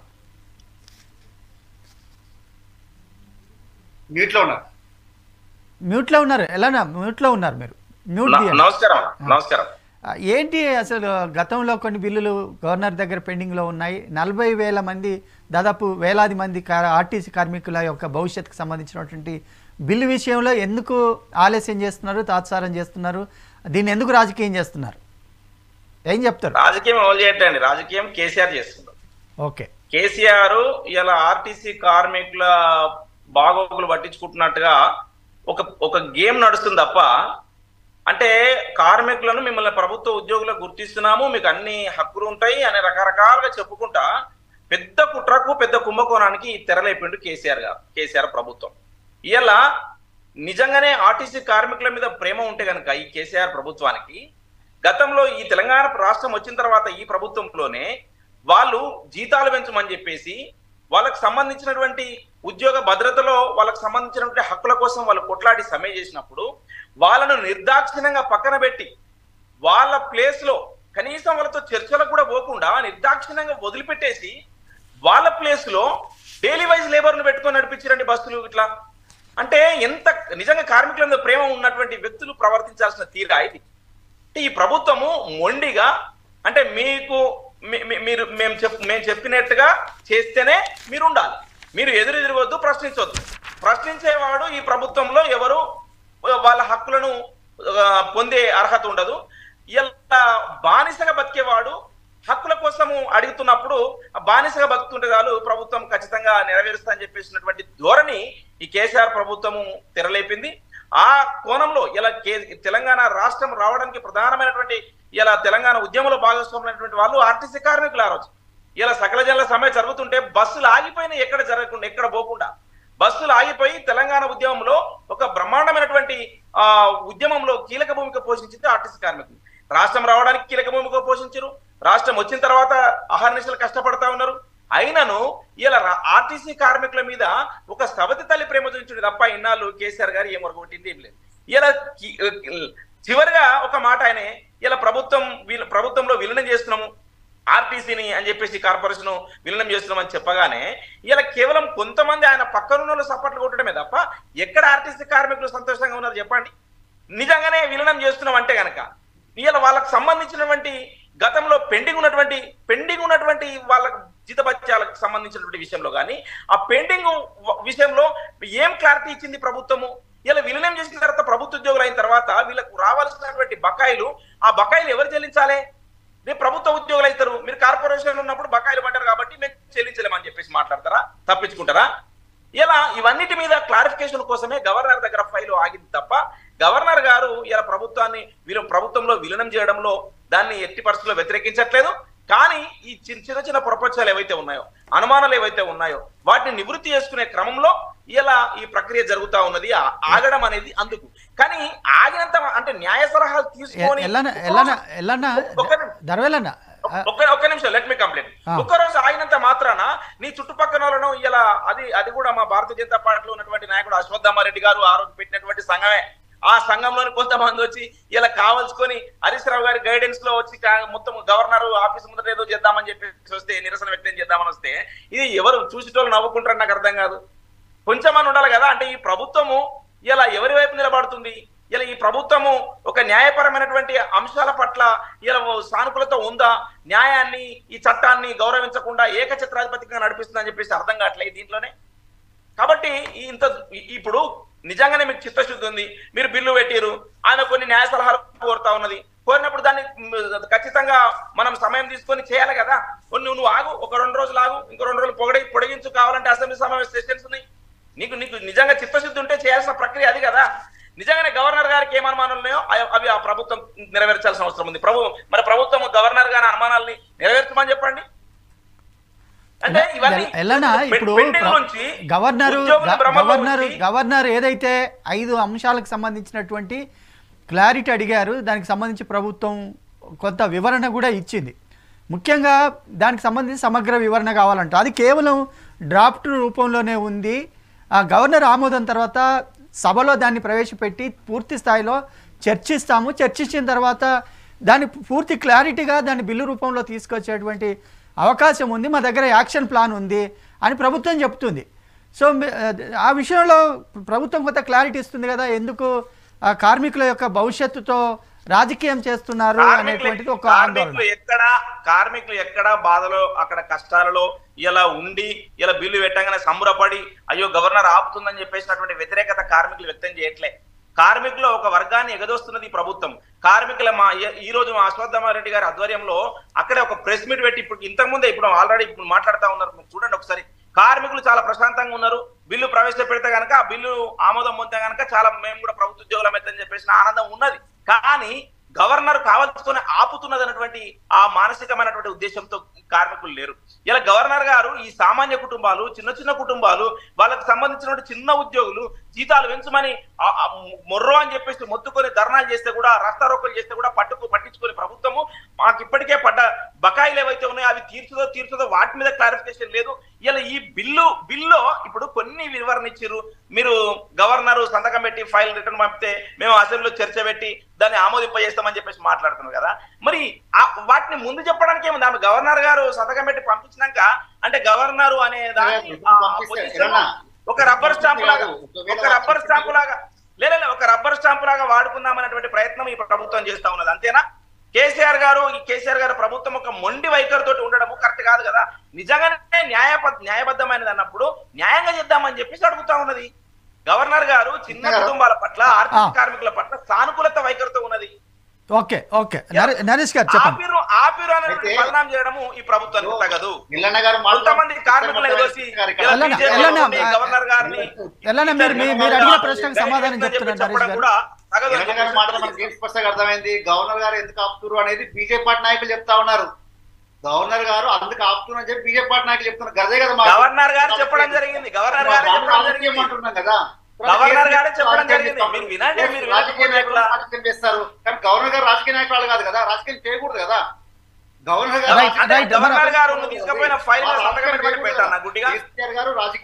మ్యూట్లో ఉన్నారు, మ్యూట్లో ఉన్నారు. ఎలానా మ్యూట్లో ఉన్నారు మీరు? నమస్కారం. నమస్కారం. ఏంటి అసలు గతంలో కొన్ని బిల్లులు గవర్నర్ దగ్గర పెండింగ్లో ఉన్నాయి. 40,000 మంది, దాదాపు వేలాది మంది ఆర్టీసీ కార్మికుల యొక్క భవిష్యత్తుకు సంబంధించినటువంటి బిల్లు విషయంలో ఎందుకు ఆలస్యం చేస్తున్నారు, తాత్సారం చేస్తున్నారు? దీన్ని ఎందుకు రాజకీయం చేస్తున్నారు? ఏం చెప్తారు? రాజకీయం ఎవరు చేయటండి, రాజకీయం కేసీఆర్ చేస్తున్నారు. ఓకే, కేసీఆర్ ఇలా ఆర్టీసీ కార్మికుల బాగోగులు పట్టించుకుంటున్నట్టుగా ఒక గేమ్ నడుస్తుంది తప్ప, అంటే కార్మికులను మిమ్మల్ని ప్రభుత్వ ఉద్యోగులకు గుర్తిస్తున్నాము, మీకు అన్ని హక్కులు ఉంటాయి అనే రకరకాలుగా చెప్పుకుంటా పెద్ద కుట్రకు పెద్ద కుంభకోణానికి తెరలేపిండు కేసీఆర్ గారు, కేసీఆర్ ప్రభుత్వం. ఇలా నిజంగానే ఆర్టీసీ కార్మికుల మీద ప్రేమ ఉంటే కనుక ఈ కేసీఆర్ ప్రభుత్వానికి గతంలో ఈ తెలంగాణ రాష్ట్రం వచ్చిన తర్వాత ఈ ప్రభుత్వంలోనే వాళ్ళు జీతాలు పెంచమని చెప్పేసి వాళ్ళకు సంబంధించినటువంటి ఉద్యోగ భద్రతలో వాళ్ళకు సంబంధించినటువంటి హక్కుల కోసం వాళ్ళు కొట్లాడి సమ్మె చేసినప్పుడు వాళ్ళను నిర్దాక్షిణ్యంగా పక్కన పెట్టి వాళ్ళ ప్లేస్ లో కనీసం వాళ్ళతో చర్చలకు కూడా పోకుండా నిర్దాక్షిణ్యంగా వదిలిపెట్టేసి వాళ్ళ ప్లేస్ లో డైలీ వైజ్ లేబర్ ను పెట్టుకొని నడిపించారండి బస్సులు ఇట్లా. అంటే ఎంత నిజంగా కార్మికుల మీద ప్రేమ ఉన్నటువంటి వ్యక్తులు ప్రవర్తించాల్సిన తీరా ఇది? అంటే ఈ ప్రభుత్వము మొండిగా, అంటే మీకు మీరు మేము చెప్పినట్టుగా చేస్తేనే మీరు ఉండాలి, మీరు ఎదురు తిరగొద్దు, ప్రశ్నించొద్దు. ప్రశ్నించేవాడు ఈ ప్రభుత్వంలో ఎవరు వాళ్ళ హక్కులను పొందే అర్హత ఉండదు. ఇలా బానిసగా బతికేవాడు హక్కుల కోసము అడుగుతున్నప్పుడు బానిసగా బతుకుతుంటే చాలు ప్రభుత్వం ఖచ్చితంగా నెరవేరుస్తా అని చెప్పేసినటువంటి ధోరణి ఈ కేసీఆర్ ప్రభుత్వము తెరలేపింది. ఆ కోణంలో ఇలా తెలంగాణ రాష్ట్రం రావడానికి ప్రధానమైనటువంటి ఇలా తెలంగాణ ఉద్యమంలో భాగస్వాములైనటువంటి వాళ్ళు ఆర్టీసీ కార్మికులు. ఆ రోజు ఇలా సకల జనుల సమ్మె జరుగుతుంటే బస్సులు ఆగిపోయిన ఎక్కడ జరగకుండా ఎక్కడ పోకుండా బస్సులు ఆగిపోయి తెలంగాణ ఉద్యమంలో ఒక బ్రహ్మాండమైనటువంటి ఉద్యమంలో కీలక భూమిక పోషించింది ఆర్టీసీ కార్మికులు. రాష్ట్రం రావడానికి కీలక భూమిక పోషించారు, రాష్ట్రం వచ్చిన తర్వాత అహర్నిశలు కష్టపడతా ఉన్నారు. అయినను ఇలా ఆర్టీసీ కార్మికుల మీద ఒక సవతి తల్లి ప్రేమ చూపించండి తప్ప ఇన్నాళ్ళు కేసీఆర్ గారు ఏమొరగొట్టింది ఏం లేదు. ఇలా చివరిగా ఒక మాట ఆయనే, ఇలా ప్రభుత్వంలో విలీనం చేస్తున్నాము ఆర్టీసీని అని చెప్పేసి కార్పొరేషన్ విలీనం చేస్తున్నామని చెప్పగానే ఇలా కేవలం కొంతమంది ఆయన పక్కనున్న సపోర్ట్లు కొట్టడమే తప్ప ఎక్కడ ఆర్టీసీ కార్మికులు సంతోషంగా ఉన్నారు చెప్పండి? నిజంగానే విలీనం చేస్తున్నాం అంటే కనుక ఇలా వాళ్ళకు సంబంధించినటువంటి గతంలో పెండింగ్ ఉన్నటువంటి వాళ్ళకు జీతభత్యాలకు సంబంధించినటువంటి విషయంలో కానీ ఆ పెండింగ్ విషయంలో ఏం క్లారిటీ ఇచ్చింది ప్రభుత్వము? ఇలా విలీనం చేసిన తర్వాత ప్రభుత్వ ఉద్యోగులు అయిన తర్వాత వీళ్ళకు రావాల్సినటువంటి బకాయిలు, ఆ బకాయిలు ఎవరు చెల్లించాలి? రేపు ప్రభుత్వ ఉద్యోగులు అవుతారు, మీరు కార్పొరేషన్లో ఉన్నప్పుడు బకాయిలు పడ్డారు కాబట్టి మేము చెల్లించలేమని చెప్పేసి మాట్లాడతారా, తప్పించుకుంటారా? ఇలా ఇవన్నిటి మీద క్లారిఫికేషన్ కోసమే గవర్నర్ దగ్గర ఫైల్ ఆగింది తప్ప గవర్నర్ గారు ఇలా ప్రభుత్వంలో విలీనం చేయడంలో దాన్ని ఎట్టి పరిస్థితుల్లో వ్యతిరేకించట్లేదు. కానీ ఈ చిన్న చిన్న ప్రపంచాలు ఏవైతే ఉన్నాయో, అనుమానాలు ఏవైతే ఉన్నాయో వాటిని నివృత్తి చేసుకునే క్రమంలో ఇలా ఈ ప్రక్రియ జరుగుతా ఉన్నది. ఆగడం అనేది అందుకు, కానీ ఆగినంత అంటే న్యాయ సలహాలు తీసుకొని ఒక్క నిమిషం లెట్ మీ కంప్లీట్. ఒక్కరోజు ఆగినంత మాత్రాన నీ చుట్టుపక్కల ఇలా అది కూడా మా భారతీయ జనతా పార్టీలో ఉన్నటువంటి నాయకుడు అశ్వత్థామారెడ్డి గారు ఆ రోజు పెట్టినటువంటి సంఘమే. ఆ సంఘంలోని కొంతమంది వచ్చి ఇలా కావాల్సుకొని హరీష్ రావు గారి గైడెన్స్ లో వచ్చి మొత్తం గవర్నర్ ఆఫీస్ ముందర ఏదో చేద్దామని చెప్పి వస్తే, నిరసన వ్యక్తం చేద్దామని వస్తే ఇది ఎవరు చూసేటోళ్ళు నవ్వుకుంటారని నాకు అర్థం కాదు. కొంచెమని ఉండాలి కదా. అంటే ఈ ప్రభుత్వము ఇలా ఎవరి వైపు నిలబడుతుంది? ఇలా ఈ ప్రభుత్వము ఒక న్యాయపరమైనటువంటి అంశాల పట్ల ఇలా సానుకూలత ఉందా? న్యాయాన్ని, ఈ చట్టాన్ని గౌరవించకుండా ఏకఛత్రాధిపతిగా నడిపిస్తుందని చెప్పేసి అర్థం కావట్లేదు దీంట్లోనే. కాబట్టి ఇప్పుడు నిజంగానే మీకు చిత్తశుద్ధి ఉంది, మీరు బిల్లు పెట్టారు, ఆయన కొన్ని న్యాయ సలహాలు కోరుతా ఉన్నది, కోరినప్పుడు దాన్ని ఖచ్చితంగా మనం సమయం తీసుకొని చేయాలి కదా. నువ్వు ఆగు, ఒక 2 రోజులు ఆగు, ఇంకో 2 రోజులు పొడిగించు, కావాలంటే అసెంబ్లీ సమావేశ సెషన్స్ ఉన్నాయి. నీకు నిజంగా చిత్తశుద్ధి ఉంటే చేయాల్సిన ప్రక్రియ అది కదా. నిజంగానే గవర్నర్ గవర్నర్ గారికి ఏమ అనుమానాలు ఉన్నాయో అవి ఆ ప్రభుత్వం నెరవేర్చాల్సిన అవసరం ఉంది. మరి ప్రభుత్వం గవర్నర్ గారి అనుమానాలను నెరవేర్చమని చెప్పండి. అంటే ఇవన్నీ ఎలానా ఇప్పుడు గవర్నర్ ఏదైతే 5 అంశాలకు సంబంధించినటువంటి క్లారిటీ అడిగారు, దానికి సంబంధించి ప్రభుత్వం కొంత వివరణ కూడా ఇచ్చింది. ముఖ్యంగా దానికి సంబంధించి సమగ్ర వివరణ కావాలంట. అది కేవలం డ్రాఫ్ట్ రూపంలోనే ఉంది. ఆ గవర్నర్ ఆమోదం తర్వాత సభలో దాన్ని ప్రవేశపెట్టి పూర్తి స్థాయిలో చర్చిస్తాము. చర్చించిన తర్వాత దాని పూర్తి క్లారిటీగా దాన్ని బిల్లు రూపంలో తీసుకొచ్చేటువంటి అవకాశం ఉంది. మా దగ్గర యాక్షన్ ప్లాన్ ఉంది అని ప్రభుత్వం చెప్తుంది. సో ఆ విషయంలో ప్రభుత్వం కొంత క్లారిటీ ఇస్తుంది కదా, ఎందుకు కార్మికుల యొక్క భవిష్యత్తుతో రాజకీయం చేస్తున్నారు అనేటువంటిది ఒక ఆందోళన. కార్మికులు ఎక్కడ బాధలో అక్కడ కష్టాలలో ఇలా ఉండి ఇలా బిల్లు పెట్టగానే సంబరపడి అయ్యో గవర్నర్ ఆపుతుందని చెప్పేసినటువంటి వ్యతిరేకత కార్మికులు వ్యక్తం చేయట్లే. కార్మికుల ఒక వర్గాన్ని ఎగదోస్తున్నది ప్రభుత్వం. కార్మికుల ఈ రోజు మా అశ్వత్థామారెడ్డి గారి ఆధ్వర్యంలో అక్కడ ఒక ప్రెస్ మీట్ పెట్టి ఇప్పుడు ఇంతకుముందే ఇప్పుడు ఆల్రెడీ ఇప్పుడు మాట్లాడుతూ ఉన్నారు, చూడండి ఒకసారి. కార్మికులు చాలా ప్రశాంతంగా ఉన్నారు, బిల్లు ప్రవేశపెడితే కనుక ఆ బిల్లు ఆమోదం పొందితే కనుక చాలా మేము కూడా ప్రభుత్వ ఉద్యోగులమైతని చెప్పేసిన ఆనందం ఉన్నది. కానీ గవర్నర్ కావాల్సుకొని ఆపుతున్నది అన్నటువంటి ఆ మానసికమైనటువంటి ఉద్దేశంతో కార్మికులు లేరు. ఇలా గవర్నర్ గారు ఈ సామాన్య కుటుంబాలు, చిన్న చిన్న కుటుంబాలు, వాళ్ళకి సంబంధించినటువంటి చిన్న ఉద్యోగులు జీతాలు పెంచమని మొర్రో అని చెప్పేసి మొత్తుకొని ధర్నాలు చేస్తే కూడా, రాస్తా రోకలు చేస్తే కూడా పట్టించుకొని ప్రభుత్వము మాకు ఇప్పటికే పడ్డ బకాయిలు ఏవైతే ఉన్నాయో అవి తీర్చుదో వాటి మీద క్లారిఫికేషన్ లేదు. ఇలా ఈ బిల్లో ఇప్పుడు కొన్ని వివరణ ఇచ్చారు. మీరు గవర్నర్ సంతకం పెట్టి ఫైల్ రిటర్న్ పంపితే మేము అసెంబ్లీలో చర్చ పెట్టి దాన్ని ఆమోదింపజేస్తామని చెప్పేసి మాట్లాడుతున్నారు కదా. మరి వాటిని ముందు చెప్పడానికి ఏమి దాని గవర్నర్ గారు సంతకం పెట్టి పంపించినాక అంటే గవర్నర్ అనే దాన్ని ఒక రబ్బర్ స్టాంపు లాగా వాడుకుందామనేటువంటి ప్రయత్నం ఈ ప్రభుత్వం చేస్తా ఉన్నది, అంతేనా? కేసీఆర్ గారు ప్రభుత్వం ఒక మొండి వైఖరి తోటి ఉండడం కరెక్ట్ కాదు కదా. నిజంగానే న్యాయబద్ధమైనది అన్నప్పుడు న్యాయంగా చేద్దామని చెప్పేసి అడుగుతా ఉన్నది. గవర్నర్ గారు చిన్న కుటుంబాల పట్ల, ఆర్థిక కార్మికుల పట్ల సానుకూలత వైఖరితో ఉన్నది. ఆపిరు అనేది బలనాం చేయడము ఈ ప్రభుత్వానికి తగదు. కొంతమంది కార్మికులను దోసి గవర్నర్ గారిని చెప్పడం కూడా అర్థమైంది. గవర్నర్ గారు ఎందుకు ఆపుతున్నారు అనేది బీజేపీ పార్టీ నాయకులు చెప్తా ఉన్నారు. గవర్నర్ గారు అందుకు ఆపుతున్నారు అని చెప్పి బీజేపీ పార్టీ నాయకులు చెప్తున్నారు. గదే కదా గవర్నర్ గారు చెప్పడం జరిగింది. అంటున్నాం కదా, గవర్నర్ గారే చెప్పడం జరిగింది. రాజకీయ నాయకులు రాజకీయం చేస్తారు కానీ గవర్నర్ గారు రాజకీయ నాయకులు కాదు కదా, రాజకీయం చేయకూడదు కదా. గవర్నర్ గారు తీసుకుపోయిన ఫైల్ పెట్టాను గుడ్డిగా.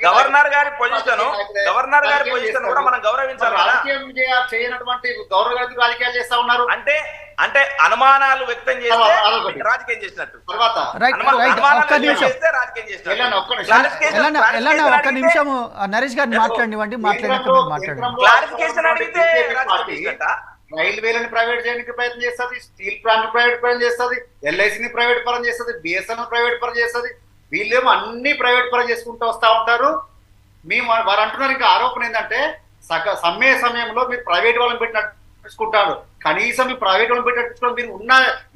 గవర్నర్ గారి పొజిషన్ కూడా మనం గౌరవించాలి. రాజకీయం చేయనటువంటి గవర్నర్ గారికి రాజకీయాలు చేస్తా ఉన్నారు అంటే అంటే అనుమానాలు వ్యక్తం చేస్తే రాజకీయం చేసినట్టు. తర్వాత ఒక్క నిమిషం నరేష్ గారిని మాట్లాడినివ్వండి. క్లారిఫికేషన్ అడిగితే రైల్వేలను ప్రైవేట్ చేయడానికి ప్రయత్నం చేస్తుంది, స్టీల్ ప్లాంట్ ప్రైవేట్ పరం చేస్తుంది, ఎల్ఐసిని ప్రైవేట్ పరం చేస్తుంది, బిఎస్ఎన్ఎల్ ప్రైవేట్ పరం చేస్తుంది. వీళ్ళేమో అన్ని ప్రైవేట్ పరం చేసుకుంటూ వస్తూ ఉంటారు. వారు అంటున్నారు ఇంకా ఆరోపణ ఏంటంటే సమయంలో మీరు ప్రైవేట్ వాళ్ళని పెట్టి నడిపించుకుంటారు. కనీసం మీ ప్రైవేట్ వాళ్ళని పెట్టి నడిపించుకోవడం మీరు ఉన్న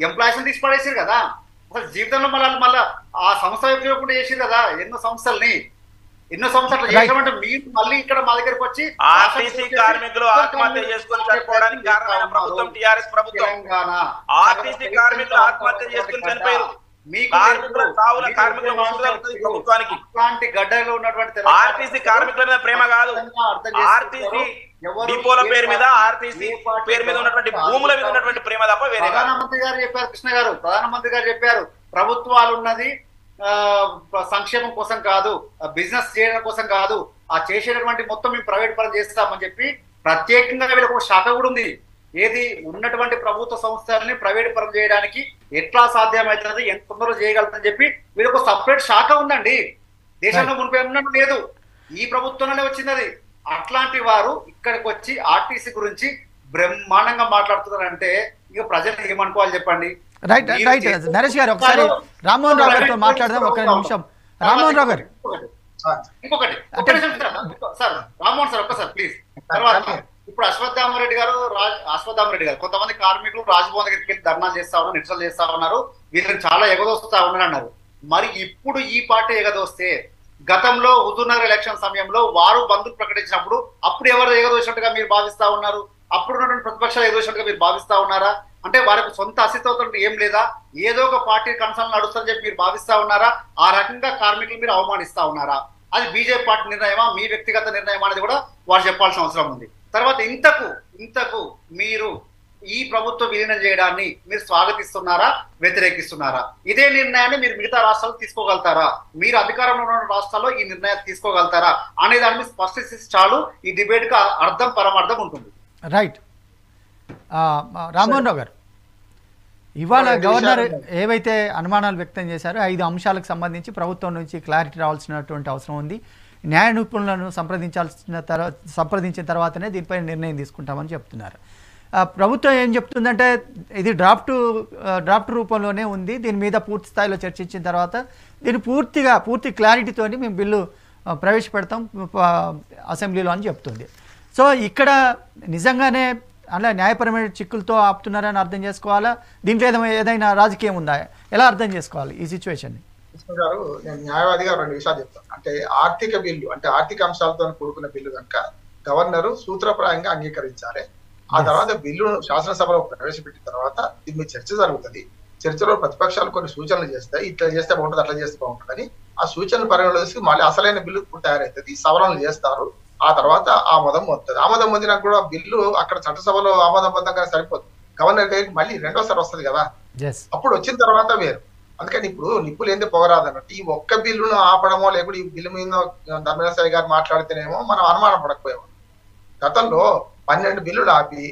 ఎంప్లాయీస్ని తీసి పడేసారు కదా. అసలు జీవితంలో మళ్ళీ ఆ సంస్థ కూడా చేసారు కదా. ఎన్నో సంవత్సరాలు చేసామంటే మీరు మళ్ళీ ఇక్కడ మా దగ్గరకు వచ్చి ఆర్టీసీ కార్మికులు ఆత్మహత్య చేసుకుని చనిపోవడానికి కారణమైన ప్రభుత్వం టిఆర్ఎస్ ప్రభుత్వం. ఆర్టీసీ కార్మికులు ఆత్మహత్య చేసుకుని చనిపోయారు. అట్లాంటి గడ్డలో ఉన్నటువంటి ఆర్టీసీ కార్మికుల మీద ప్రేమ కాదు, ఆర్టీసీ డిపోల పేరు మీద, ఆర్టీసీ పేరు మీద ఉన్నటువంటి భూముల మీద ఉన్నటువంటి ప్రేమ తప్ప వేరే. ప్రధానమంత్రి గారు చెప్పారు ప్రభుత్వాలు ఉన్నది సంక్షేమం కోసం కాదు, బిజినెస్ చేయడం కోసం కాదు, ఆ చేసేటటువంటి మొత్తం మేము ప్రైవేట్ పరం చేస్తామని చెప్పి ప్రత్యేకంగా వీళ్ళకి ఒక శాఖ కూడా ఉంది. ఏది ఉన్నటువంటి ప్రభుత్వ సంస్థలని ప్రైవేట్ పరం చేయడానికి ఎట్లా సాధ్యమవుతున్నది, ఎంత తొందరలో చేయగలుగుతుందని చెప్పి వీళ్ళకి ఒక సపరేట్ శాఖ ఉందండి. దేశంలో మునిపే ఉండడం లేదు, ఈ ప్రభుత్వంలోనే వచ్చింది. అట్లాంటి వారు ఇక్కడికి వచ్చి ఆర్టీసీ గురించి బ్రహ్మాండంగా మాట్లాడుతున్నారంటే ఇక ప్రజలు ఏమనుకోవాలి చెప్పండి. రైట్ నరేష్ గారు ఒకసారి రామ్మోహన్ రావు గారితో మాట్లాడదాం. ఒక నిమిషం రామ్మోహన్ రావు గారు. ఇప్పుడు అశ్వత్థామారెడ్డి గారు కొంతమంది కార్మికులు రాజ్భవన్ దగ్గరికి వెళ్ళి ధర్నాలు చేస్తా ఉన్నారు, నిరసనలు చేస్తా ఉన్నారు, వీళ్ళని చాలా ఎగదోస్తా ఉన్నారు అన్నారు. మరి ఇప్పుడు ఈ పార్టీ ఎగదోస్తే గతంలో హుజూర్నగర్ ఎలక్షన్ సమయంలో వారు బంధుకు ప్రకటించినప్పుడు అప్పుడు ఎవరు ఎగదోసినట్టుగా మీరు భావిస్తా ఉన్నారు? అప్పుడు ప్రతిపక్షాలు ఎదురుచనక మీరు భావిస్తా ఉన్నారా అంటే వారికి సొంత అసితోతలు ఏం లేదా ఏదో ఒక పార్టీ కన్సల్ని నడుస్తారని చెప్పి మీరు భావిస్తా ఉన్నారా ఆ రకంగా కార్మికుల్ని మీరు అవమానిస్తా ఉన్నారా అది బీజేపీ పార్టీ నిర్ణయమా మీ వ్యక్తిగత నిర్ణయమా అనేది కూడా వారు చెప్పాల్సిన అవసరం ఉంది తర్వాత ఇంతకు మీరు ఈ ప్రభుత్వ విలీనం చేయడాన్ని మీరు స్వాగతిస్తున్నారా వ్యతిరేకిస్తున్నారా ఇదే నిర్ణయాన్ని మీరు మిగతా రాష్ట్రాల్లో తీసుకోగలుగుతారా మీరు అధికారంలో ఉన్న రాష్ట్రాల్లో ఈ నిర్ణయాన్ని తీసుకోగలుగుతారా అనే దానిని స్పష్టీకరించి చాలు ఈ డిబేట్ కు అర్థం పరమార్థం ఉంటుంది రైట్ రామోహన్ రావు గారు ఇవాళ గవర్నర్ ఏవైతే అనుమానాలు వ్యక్తం చేశారో 5 అంశాలకు సంబంధించి ప్రభుత్వం నుంచి క్లారిటీ రావాల్సినటువంటి అవసరం ఉంది న్యాయ నిపుణులను సంప్రదించిన తర్వాతనే దీనిపై నిర్ణయం తీసుకుంటామని చెప్తున్నారు ప్రభుత్వం ఏం చెప్తుందంటే ఇది డ్రాఫ్ట్ రూపంలోనే ఉంది దీని మీద పూర్తి స్థాయిలో చర్చించిన తర్వాత దీన్ని పూర్తి క్లారిటీతో మేము బిల్లు ప్రవేశపెడతాం అసెంబ్లీలో అని చెప్తుంది సో ఇక్కడ నిజంగానే అలా న్యాయపరమైన చిక్కులతో ఆపుతున్నారని అర్థం చేసుకోవాలా దీంట్లో ఏదైనా రాజకీయం ఉందా ఎలా అర్థం చేసుకోవాలి ఈ సిచ్యువేషన్ని గారు నేను న్యాయవాదిగా 2 విషయాలు చెప్తాను అంటే ఆర్థిక బిల్లు అంటే ఆర్థిక అంశాలతో కూడుకున్న బిల్లు కనుక గవర్నరు సూత్రప్రాయంగా అంగీకరించాలి ఆ తర్వాత బిల్లును శాసనసభలో ప్రవేశపెట్టిన తర్వాత దీని మీద చర్చ జరుగుతుంది చర్చలో ప్రతిపక్షాలు కొన్ని సూచనలు చేస్తాయి ఇట్లా చేస్తే బాగుంటుంది అట్లా చేస్తే బాగుంటుందని ఆ సూచనలు పరిగణలో తీసుకు మళ్ళీ అసలైన బిల్లు తయారవుతుంది సవరణలు చేస్తారు ఆ తర్వాత ఆమోదం పొందుతుంది ఆమోదం పొందినా కూడా బిల్లు అక్కడ చట్టసభలో ఆమోదం పొందగానే సరిపోతుంది గవర్నర్ గారికి మళ్ళీ రెండోసారి వస్తుంది కదా అప్పుడు వచ్చిన తర్వాత వేరు అందుకని ఇప్పుడు నిప్పులు ఏంది పొగరాదు అన్నట్టు ఈ ఒక్క బిల్లును ఆపడమో లేకుండా ఈ బిల్లు మీద తమిళిసాయి గారు మాట్లాడితేనేమో మనం అనుమానం పడకపోయాము గతంలో 12 బిల్లులు ఆపి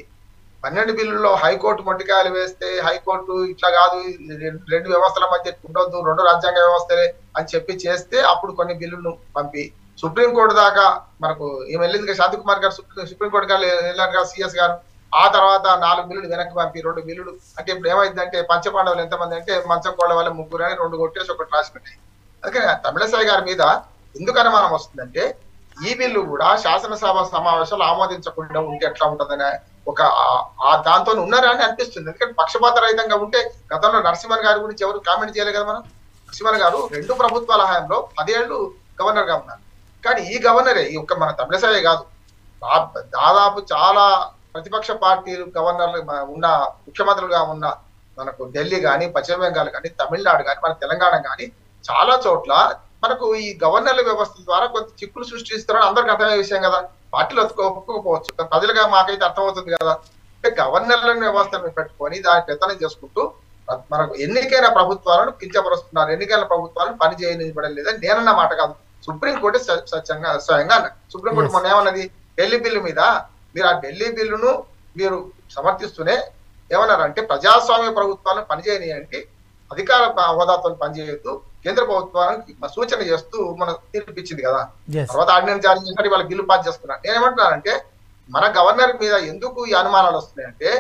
12 బిల్లుల్లో హైకోర్టు మొట్టికాయలు వేస్తే హైకోర్టు ఇట్లా కాదు 2 వ్యవస్థల మధ్య ఉండొద్దు 2 రాజ్యాంగ వ్యవస్థలే అని చెప్పి చేస్తే అప్పుడు కొన్ని బిల్లులను పంపి సుప్రీంకోర్టు దాకా మనకు ఏమి వెళ్ళింది శాంతి కుమార్ గారు సుప్రీంకోర్టు గారు వెళ్ళారు కదా సిఎస్ గారు ఆ తర్వాత 4 బిల్లులు వెనక్కి పంపి 2 బిల్లులు అంటే ఇప్పుడు ఏమైందంటే పంచపాండవులు ఎంతమంది అంటే మంచం కోళ్ళ వాళ్ళ 3 అని 2 కొట్టేసి 1 రాసిపెట్టాయి అందుకని తమిళిసాయి గారి మీద ఎందుకు అనుమానం వస్తుందంటే ఈ బిల్లు కూడా శాసనసభ సమావేశాలు ఆమోదించకుండా ఉంటే ఎట్లా ఉంటుందనే ఒక ఆ దాంతో ఉన్నారా అని అనిపిస్తుంది ఎందుకంటే పక్షపాత రహితంగా ఉంటే గతంలో నరసింహన్ గారి గురించి ఎవరు కామెంట్ చేయలేదు కదా మనం నరసింహన్ గారు 2 ప్రభుత్వాల హయాంలో 10 ఏళ్లు గవర్నర్ గా ఉన్నారు కానీ ఈ గవర్నరే ఈ ఒక్క మన తమిళిసాయి కాదు దాదాపు చాలా ప్రతిపక్ష పార్టీలు గవర్నర్లు ఉన్న ముఖ్యమంత్రులుగా ఉన్న మనకు ఢిల్లీ కానీ పశ్చిమ బెంగాల్ కానీ తమిళనాడు కానీ మన తెలంగాణ కానీ చాలా చోట్ల మనకు ఈ గవర్నర్ల వ్యవస్థ ద్వారా కొంత చిక్కులు సృష్టిస్తున్నారని అందరికి అర్థమయ్యే విషయం కదా పార్టీలు ఒప్పుకోకపోవచ్చు ప్రజలుగా మాకైతే అర్థమవుతుంది కదా అంటే గవర్నర్ల వ్యవస్థను పెట్టుకొని దాన్ని పెత్తనం చేసుకుంటూ మనకు ఎన్నికైన ప్రభుత్వాలను కించపరుస్తున్నారు ఎన్నికైన ప్రభుత్వాలను పని చేయనివ్వడం లేదని నేనన్న మాట కాదు సుప్రీంకోర్టు స్వయంగా అన్నారు సుప్రీంకోర్టు మొన్న ఏమన్నది ఢిల్లీ బిల్లు మీద మీరు ఆ ఢిల్లీ బిల్లును మీరు సమర్థిస్తూనే ఏమన్నారంటే ప్రజాస్వామ్య ప్రభుత్వాలను పనిచేయనియంటే అధికార హోదాతో పనిచేయొద్దు కేంద్ర ప్రభుత్వానికి సూచన చేస్తూ మన తీర్పిచ్చింది కదా తర్వాత ఆర్డినెన్స్ జారీ చేసినట్టు వాళ్ళ బిల్లు పాస్ చేసుకున్నారు నేనేమంటున్నానంటే మన గవర్నర్ మీద ఎందుకు ఈ అనుమానాలు వస్తున్నాయంటే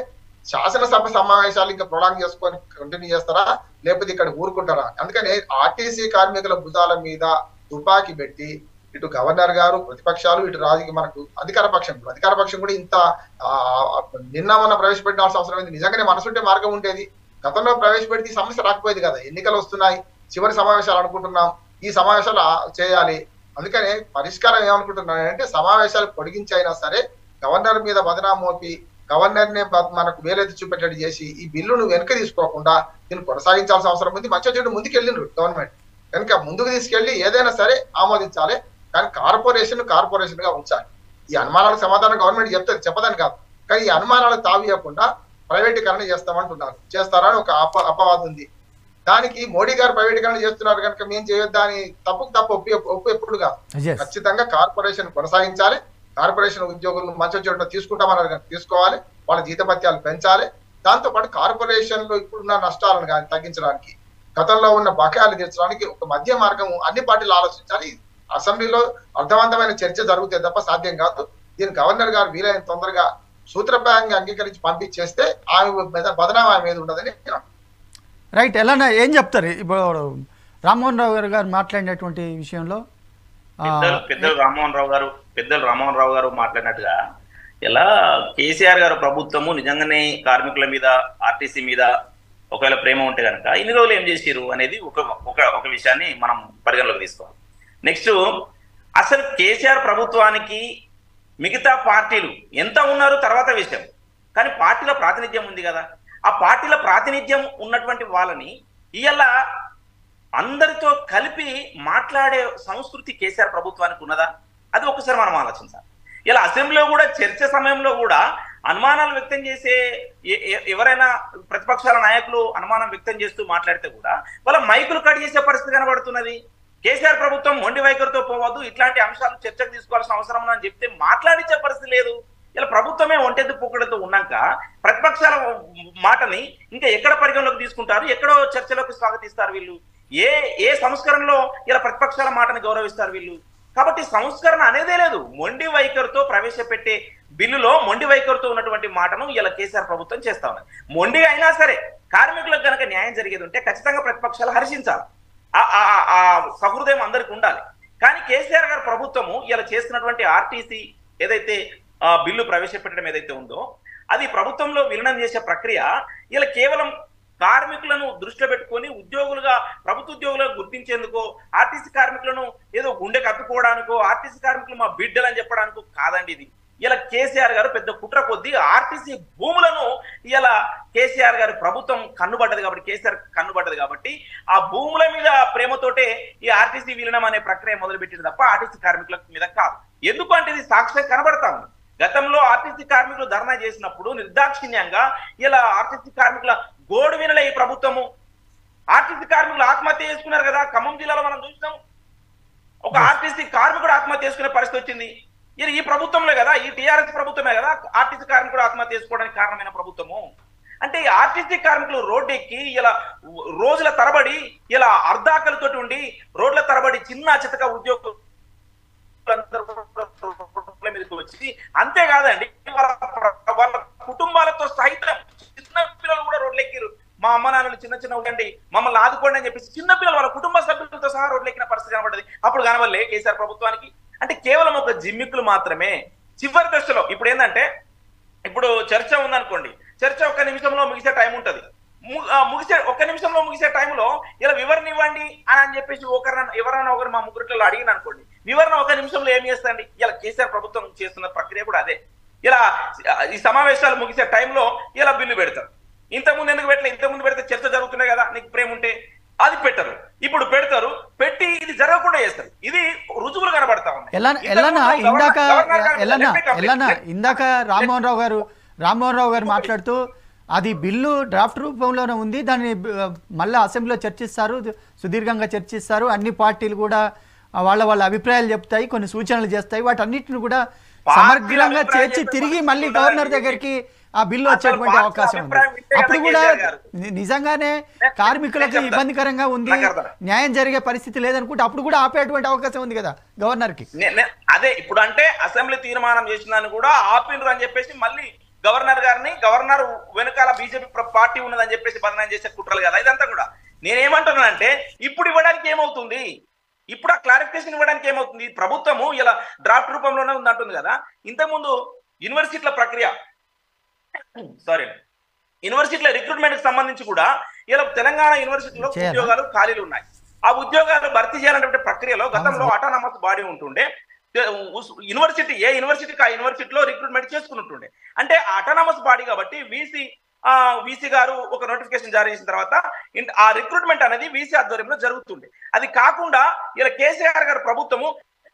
శాసనసభ సమావేశాలు ఇంకా ప్రొలాంగ్ చేసుకొని కంటిన్యూ చేస్తారా లేకపోతే ఇక్కడ ఊరుకుంటారా అందుకని ఆర్టీసీ కార్మికుల భుజాల మీద తుపాకీ పెట్టి ఇటు గవర్నర్ గారు ప్రతిపక్షాలు ఇటు రాజకీయ మనకు అధికార పక్షం కూడా ఇంత నిన్న మనం ప్రవేశపెట్టాల్సిన అవసరం ఏంది నిజంగానే మనసుంటే మార్గం ఉండేది గతంలో ప్రవేశపెడితే ఈ సమస్య రాకపోయేది కదా ఎన్నికలు వస్తున్నాయి చివరి సమావేశాలు అనుకుంటున్నాం ఈ సమావేశాలు చేయాలి అందుకనే పరిష్కారం ఏమనుకుంటున్నానంటే సమావేశాలు పొడిగించైనా సరే గవర్నర్ మీద బదనాం మోపి గవర్నర్ నే మనకు వేలెత్తి చూపెట్టడం చేసి ఈ బిల్లును వెనక్కి తీసుకోకుండా దీన్ని కొనసాగించాల్సిన అవసరం ఉంది మంచి చెడు ముందుకెళ్ళిండ్రు గవర్నమెంట్ కనుక ముందుకు తీసుకెళ్లి ఏదైనా సరే ఆమోదించాలి కానీ కార్పొరేషన్ గా ఉంచాలి ఈ అనుమానాలకు సమాధానం గవర్నమెంట్ చెప్తుంది చెప్పదని కాదు కానీ ఈ అనుమానాలు తావియకుండా ప్రైవేటీకరణ చేస్తామంటున్నారు చేస్తారని ఒక అపవాదం ఉంది దానికి మోడీ గారు ప్రైవేటీకరణ చేస్తున్నారు కనుక మేము చేయొద్దా అని తప్పు ఎప్పుడు కాదు ఖచ్చితంగా కార్పొరేషన్ కొనసాగించాలి కార్పొరేషన్ ఉద్యోగులను మంచి చెడ్డ తీసుకుంటామన్నారు కనుక తీసుకోవాలి వాళ్ళ జీతభత్యాలు పెంచాలి దాంతో పాటు కార్పొరేషన్ లో ఇప్పుడున్న నష్టాలను కానీ తగ్గించడానికి గతంలో ఉన్న బకాయాలు తీర్చడానికి ఒక మధ్య మార్గం అన్ని పార్టీలు ఆలోచించాలి అసెంబ్లీలో అర్థవంతమైన చర్చ జరుగుతే తప్ప సాధ్యం కాదు దీని గవర్నర్ గారు వీలైన తొందరగా సూత్రప్రాయంగా అంగీకరించి పంపించేస్తే ఆమె మీద బదనాం ఆమె మీద ఉండదని రైట్ ఎలా ఏం చెప్తారు ఇప్పుడు రామ్మోహన్ రావు గారు మాట్లాడినటువంటి విషయంలో పెద్దలు రామ్మోహన్ రావు గారు మాట్లాడినట్టుగా ఎలా కేసీఆర్ గారు ప్రభుత్వము నిజంగానే కార్మికుల మీద ఆర్టీసీ మీద ఒకవేళ ప్రేమ ఉంటే కనుక ఇన్ని రోజులు ఏం చేసిరు అనేది ఒక విషయాన్ని మనం పరిగణలోకి తీసుకోవాలి నెక్స్ట్ అసలు కేసీఆర్ ప్రభుత్వానికి మిగతా పార్టీలు ఎంత ఉన్నారు తర్వాత విషయం కానీ పార్టీలో ప్రాతినిధ్యం ఉంది కదా, ఆ పార్టీలో ప్రాతినిధ్యం ఉన్నటువంటి వాళ్ళని ఇయల అందరితో కలిపి మాట్లాడే సంస్కృతి కేసీఆర్ ప్రభుత్వానికి ఉన్నదా? అది ఒకసారి మనం ఆలోచించాలి. ఇలా అసెంబ్లీలో కూడా చర్చ సమయంలో కూడా అనుమానాలు వ్యక్తం చేసే ఎవరైనా ప్రతిపక్షాల నాయకులు అనుమానం వ్యక్తం చేస్తూ మాట్లాడితే కూడా వాళ్ళ మైకులు కట్ చేసే పరిస్థితి కనబడుతున్నది. కేసీఆర్ ప్రభుత్వం మొండి వైఖరితో పోవద్దు, ఇట్లాంటి అంశాలు చర్చకు తీసుకోవాల్సిన అవసరం అని చెప్తే మాట్లాడించే పరిస్థితి లేదు. ఇలా ప్రభుత్వమే ఒంటెద్దు పొక్కడతో ఉన్నాక ప్రతిపక్షాల మాటని ఇంకా ఎక్కడ పరిగణలోకి తీసుకుంటారు, ఎక్కడో చర్చలోకి స్వాగతిస్తారు వీళ్ళు, ఏ ఏ సంస్కరణలో ఇలా ప్రతిపక్షాల మాటని గౌరవిస్తారు వీళ్ళు? కాబట్టి సంస్కరణ అనేదే లేదు. మొండి వైఖరితో ప్రవేశపెట్టే బిల్లులో మొండి వైఖరితో ఉన్నటువంటి మాటను ఇలా కేసీఆర్ ప్రభుత్వం చేస్తా ఉన్నది. మొండి అయినా సరే కార్మికులకు కనుక న్యాయం జరిగేది ఉంటే ఖచ్చితంగా ప్రతిపక్షాలు హర్షించాలి, ఆ సహృదయం అందరికి ఉండాలి. కానీ కేసీఆర్ గారి ప్రభుత్వము ఇలా చేస్తున్నటువంటి ఆర్టీసీ ఏదైతే బిల్లు ప్రవేశపెట్టడం ఏదైతే ఉందో అది ప్రభుత్వంలో విలీనం చేసే ప్రక్రియ ఇలా కేవలం కార్మికులను దృష్టిలో పెట్టుకొని ఉద్యోగులుగా ప్రభుత్వ ఉద్యోగులుగా గుర్తించేందుకో ఆర్టీసీ కార్మికులను ఏదో గుండెకు అత్తుకోవడానికో ఆర్టీసీ కార్మికులు మా బిడ్డలు అని చెప్పడానికో కాదండి. ఇది ఇలా కేసీఆర్ గారు పెద్ద కుట్ర కొద్దీ ఆర్టీసీ భూములను ఇలా కేసీఆర్ గారు ప్రభుత్వం కన్నుబడ్డది కాబట్టి, కేసీఆర్ కన్నుబడ్డది కాబట్టి ఆ భూముల మీద ప్రేమతోటే ఈ ఆర్టీసీ విలీనం అనే ప్రక్రియ మొదలుపెట్టింది తప్ప ఆర్టీసీ కార్మికుల మీద కాదు. ఎందుకంటే ఇది సాక్ష్యం కనబడతా ఉంది. గతంలో ఆర్టీసీ కార్మికులు ధర్నా చేసినప్పుడు నిర్దాక్షిణ్యంగా ఇలా ఆర్టీసీ కార్మికుల గోడు వినలే ఈ ప్రభుత్వము. ఆర్టీసీ కార్మికులు ఆత్మహత్య చేసుకున్నారు కదా, ఖమ్మం జిల్లాలో మనం చూసినాం, ఒక ఆర్టీసీ కార్మికుడు ఆత్మహత్య చేసుకునే పరిస్థితి వచ్చింది. ఈ ప్రభుత్వంలో కదా, ఈ టీఆర్ఎస్ ప్రభుత్వమే కదా ఆర్టీసీ కార్మికుడు ఆత్మహత్య చేసుకోవడానికి కారణమైన ప్రభుత్వము. అంటే ఈ ఆర్టీసీ కార్మికులు రోడ్డు ఎక్కి ఇలా రోజుల తరబడి ఇలా అర్ధాకలతో ఉండి రోడ్ల తరబడి చిన్న చితక ఉద్యోగులు మీదకి వచ్చి, అంతేకాదండి వాళ్ళ కుటుంబాలతో సహితం చిన్న పిల్లలు కూడా రోడ్లెక్కిరు. మా అమ్మ నాన్నలు చిన్న చిన్న ఉండండి మమ్మల్ని ఆదుకోండి అని చెప్పేసి చిన్నపిల్లలు వాళ్ళ కుటుంబ సభ్యులతో సహా రోడ్లెక్కిన పరిస్థితి కనబడ్డది. అప్పుడు కనబడలే కేసీఆర్ ప్రభుత్వానికి. అంటే కేవలం ఒక జిమ్మిక్కులు మాత్రమే చివరి దశలో. ఇప్పుడు ఏంటంటే ఇప్పుడు చర్చ ఉందనుకోండి, చర్చ ఒక్క నిమిషంలో ముగిసే టైం ఉంటుంది. ఒక్క నిమిషంలో ముగిసే టైంలో ఇలా వివరణ ఇవ్వండి అని చెప్పేసి ఎవరైనా ఒకరు మా ముగ్గురిలో అడిగిన అనుకోండి, వివరణ ఒక నిమిషంలో ఏం చేస్తాండి? ఇలా కేసీఆర్ ప్రభుత్వం చేస్తున్న ప్రక్రియ కూడా అదే. ఇలా ఈ సమావేశాలు ముగిసే టైంలో ఇలా బిల్లు పెడతారు. ఇంతకుముందు ఎందుకు పెట్టలేదు? ఇంతకుముందు పెడితే చర్చ జరుగుతున్నాయి కదా, నీకు ప్రేమ ఉంటే అది పెట్టరు. ఇప్పుడు పెడతారు, పెట్టి ఇది జరగకుండా చేస్తారు. ఇది రుజువులు కనబడతా ఉన్నాయి. ఇందాక రామ్మోహన్ రావు గారు మాట్లాడుతూ అది బిల్లు డ్రాఫ్ట్ రూపంలోనే ఉంది, దాన్ని మళ్ళీ అసెంబ్లీలో చర్చిస్తారు, సుదీర్ఘంగా చర్చిస్తారు, అన్ని పార్టీలు కూడా వాళ్ళ అభిప్రాయాలు చెప్తాయి, కొన్ని సూచనలు చేస్తాయి, వాటన్నిటిని కూడా సమగ్రంగా చేర్చి తిరిగి మళ్ళీ గవర్నర్ దగ్గరికి ఆ బిల్లు వచ్చేటువంటి అవకాశం ఉంది. అప్పుడు కూడా నిజంగానే కార్మికులకు ఇబ్బందికరంగా ఉంది, న్యాయం జరిగే పరిస్థితి లేదనుకుంటే అప్పుడు కూడా ఆపేటువంటి అవకాశం ఉంది కదా గవర్నర్ కి. అదే ఇప్పుడు అంటే అసెంబ్లీ తీర్మానం చేసినాను కూడా ఆపినరు అని చెప్పేసి మళ్ళీ గవర్నర్ గారిని, గవర్నర్ వెనకాల బీజేపీ పార్టీ ఉన్నదని చెప్పేసి బదనాం చేసే కుట్రలు కదా ఇదంతా కూడా. నేనేమంటున్నానంటే ఇప్పుడు ఇవ్వడానికి ఏమవుతుంది, ఇప్పుడు ఆ క్లారిఫికేషన్ ఇవ్వడానికి ఏమవుతుంది? ప్రభుత్వము ఇలా డ్రాఫ్ట్ రూపంలోనే ఉందంటుంది కదా. ఇంతకుముందు యూనివర్సిటీల ప్రక్రియ, సారీ, యూనివర్సిటీల రిక్రూట్మెంట్కి సంబంధించి కూడా ఇలా తెలంగాణ యూనివర్సిటీలో ఉద్యోగాలు ఖాళీలు ఉన్నాయి. ఆ ఉద్యోగాలు భర్తీ చేయాలనేటువంటి ప్రక్రియలో గతంలో ఆటోనమస్ బాడీ ఉంటుండే, యూనివర్సిటీ ఏ యూనివర్సిటీకి ఆ యూనివర్సిటీలో రిక్రూట్మెంట్ చేసుకున్నట్టుండే. అంటే ఆటోనమస్ బాడీ కాబట్టి వీసీ గారు ఒక నోటిఫికేషన్ జారీ చేసిన తర్వాత ఆ రిక్రూట్మెంట్ అనేది వీసీ ఆధ్వర్యంలో జరుగుతుండే. అది కాకుండా ఇలా కేసీఆర్ గారు ప్రభుత్వము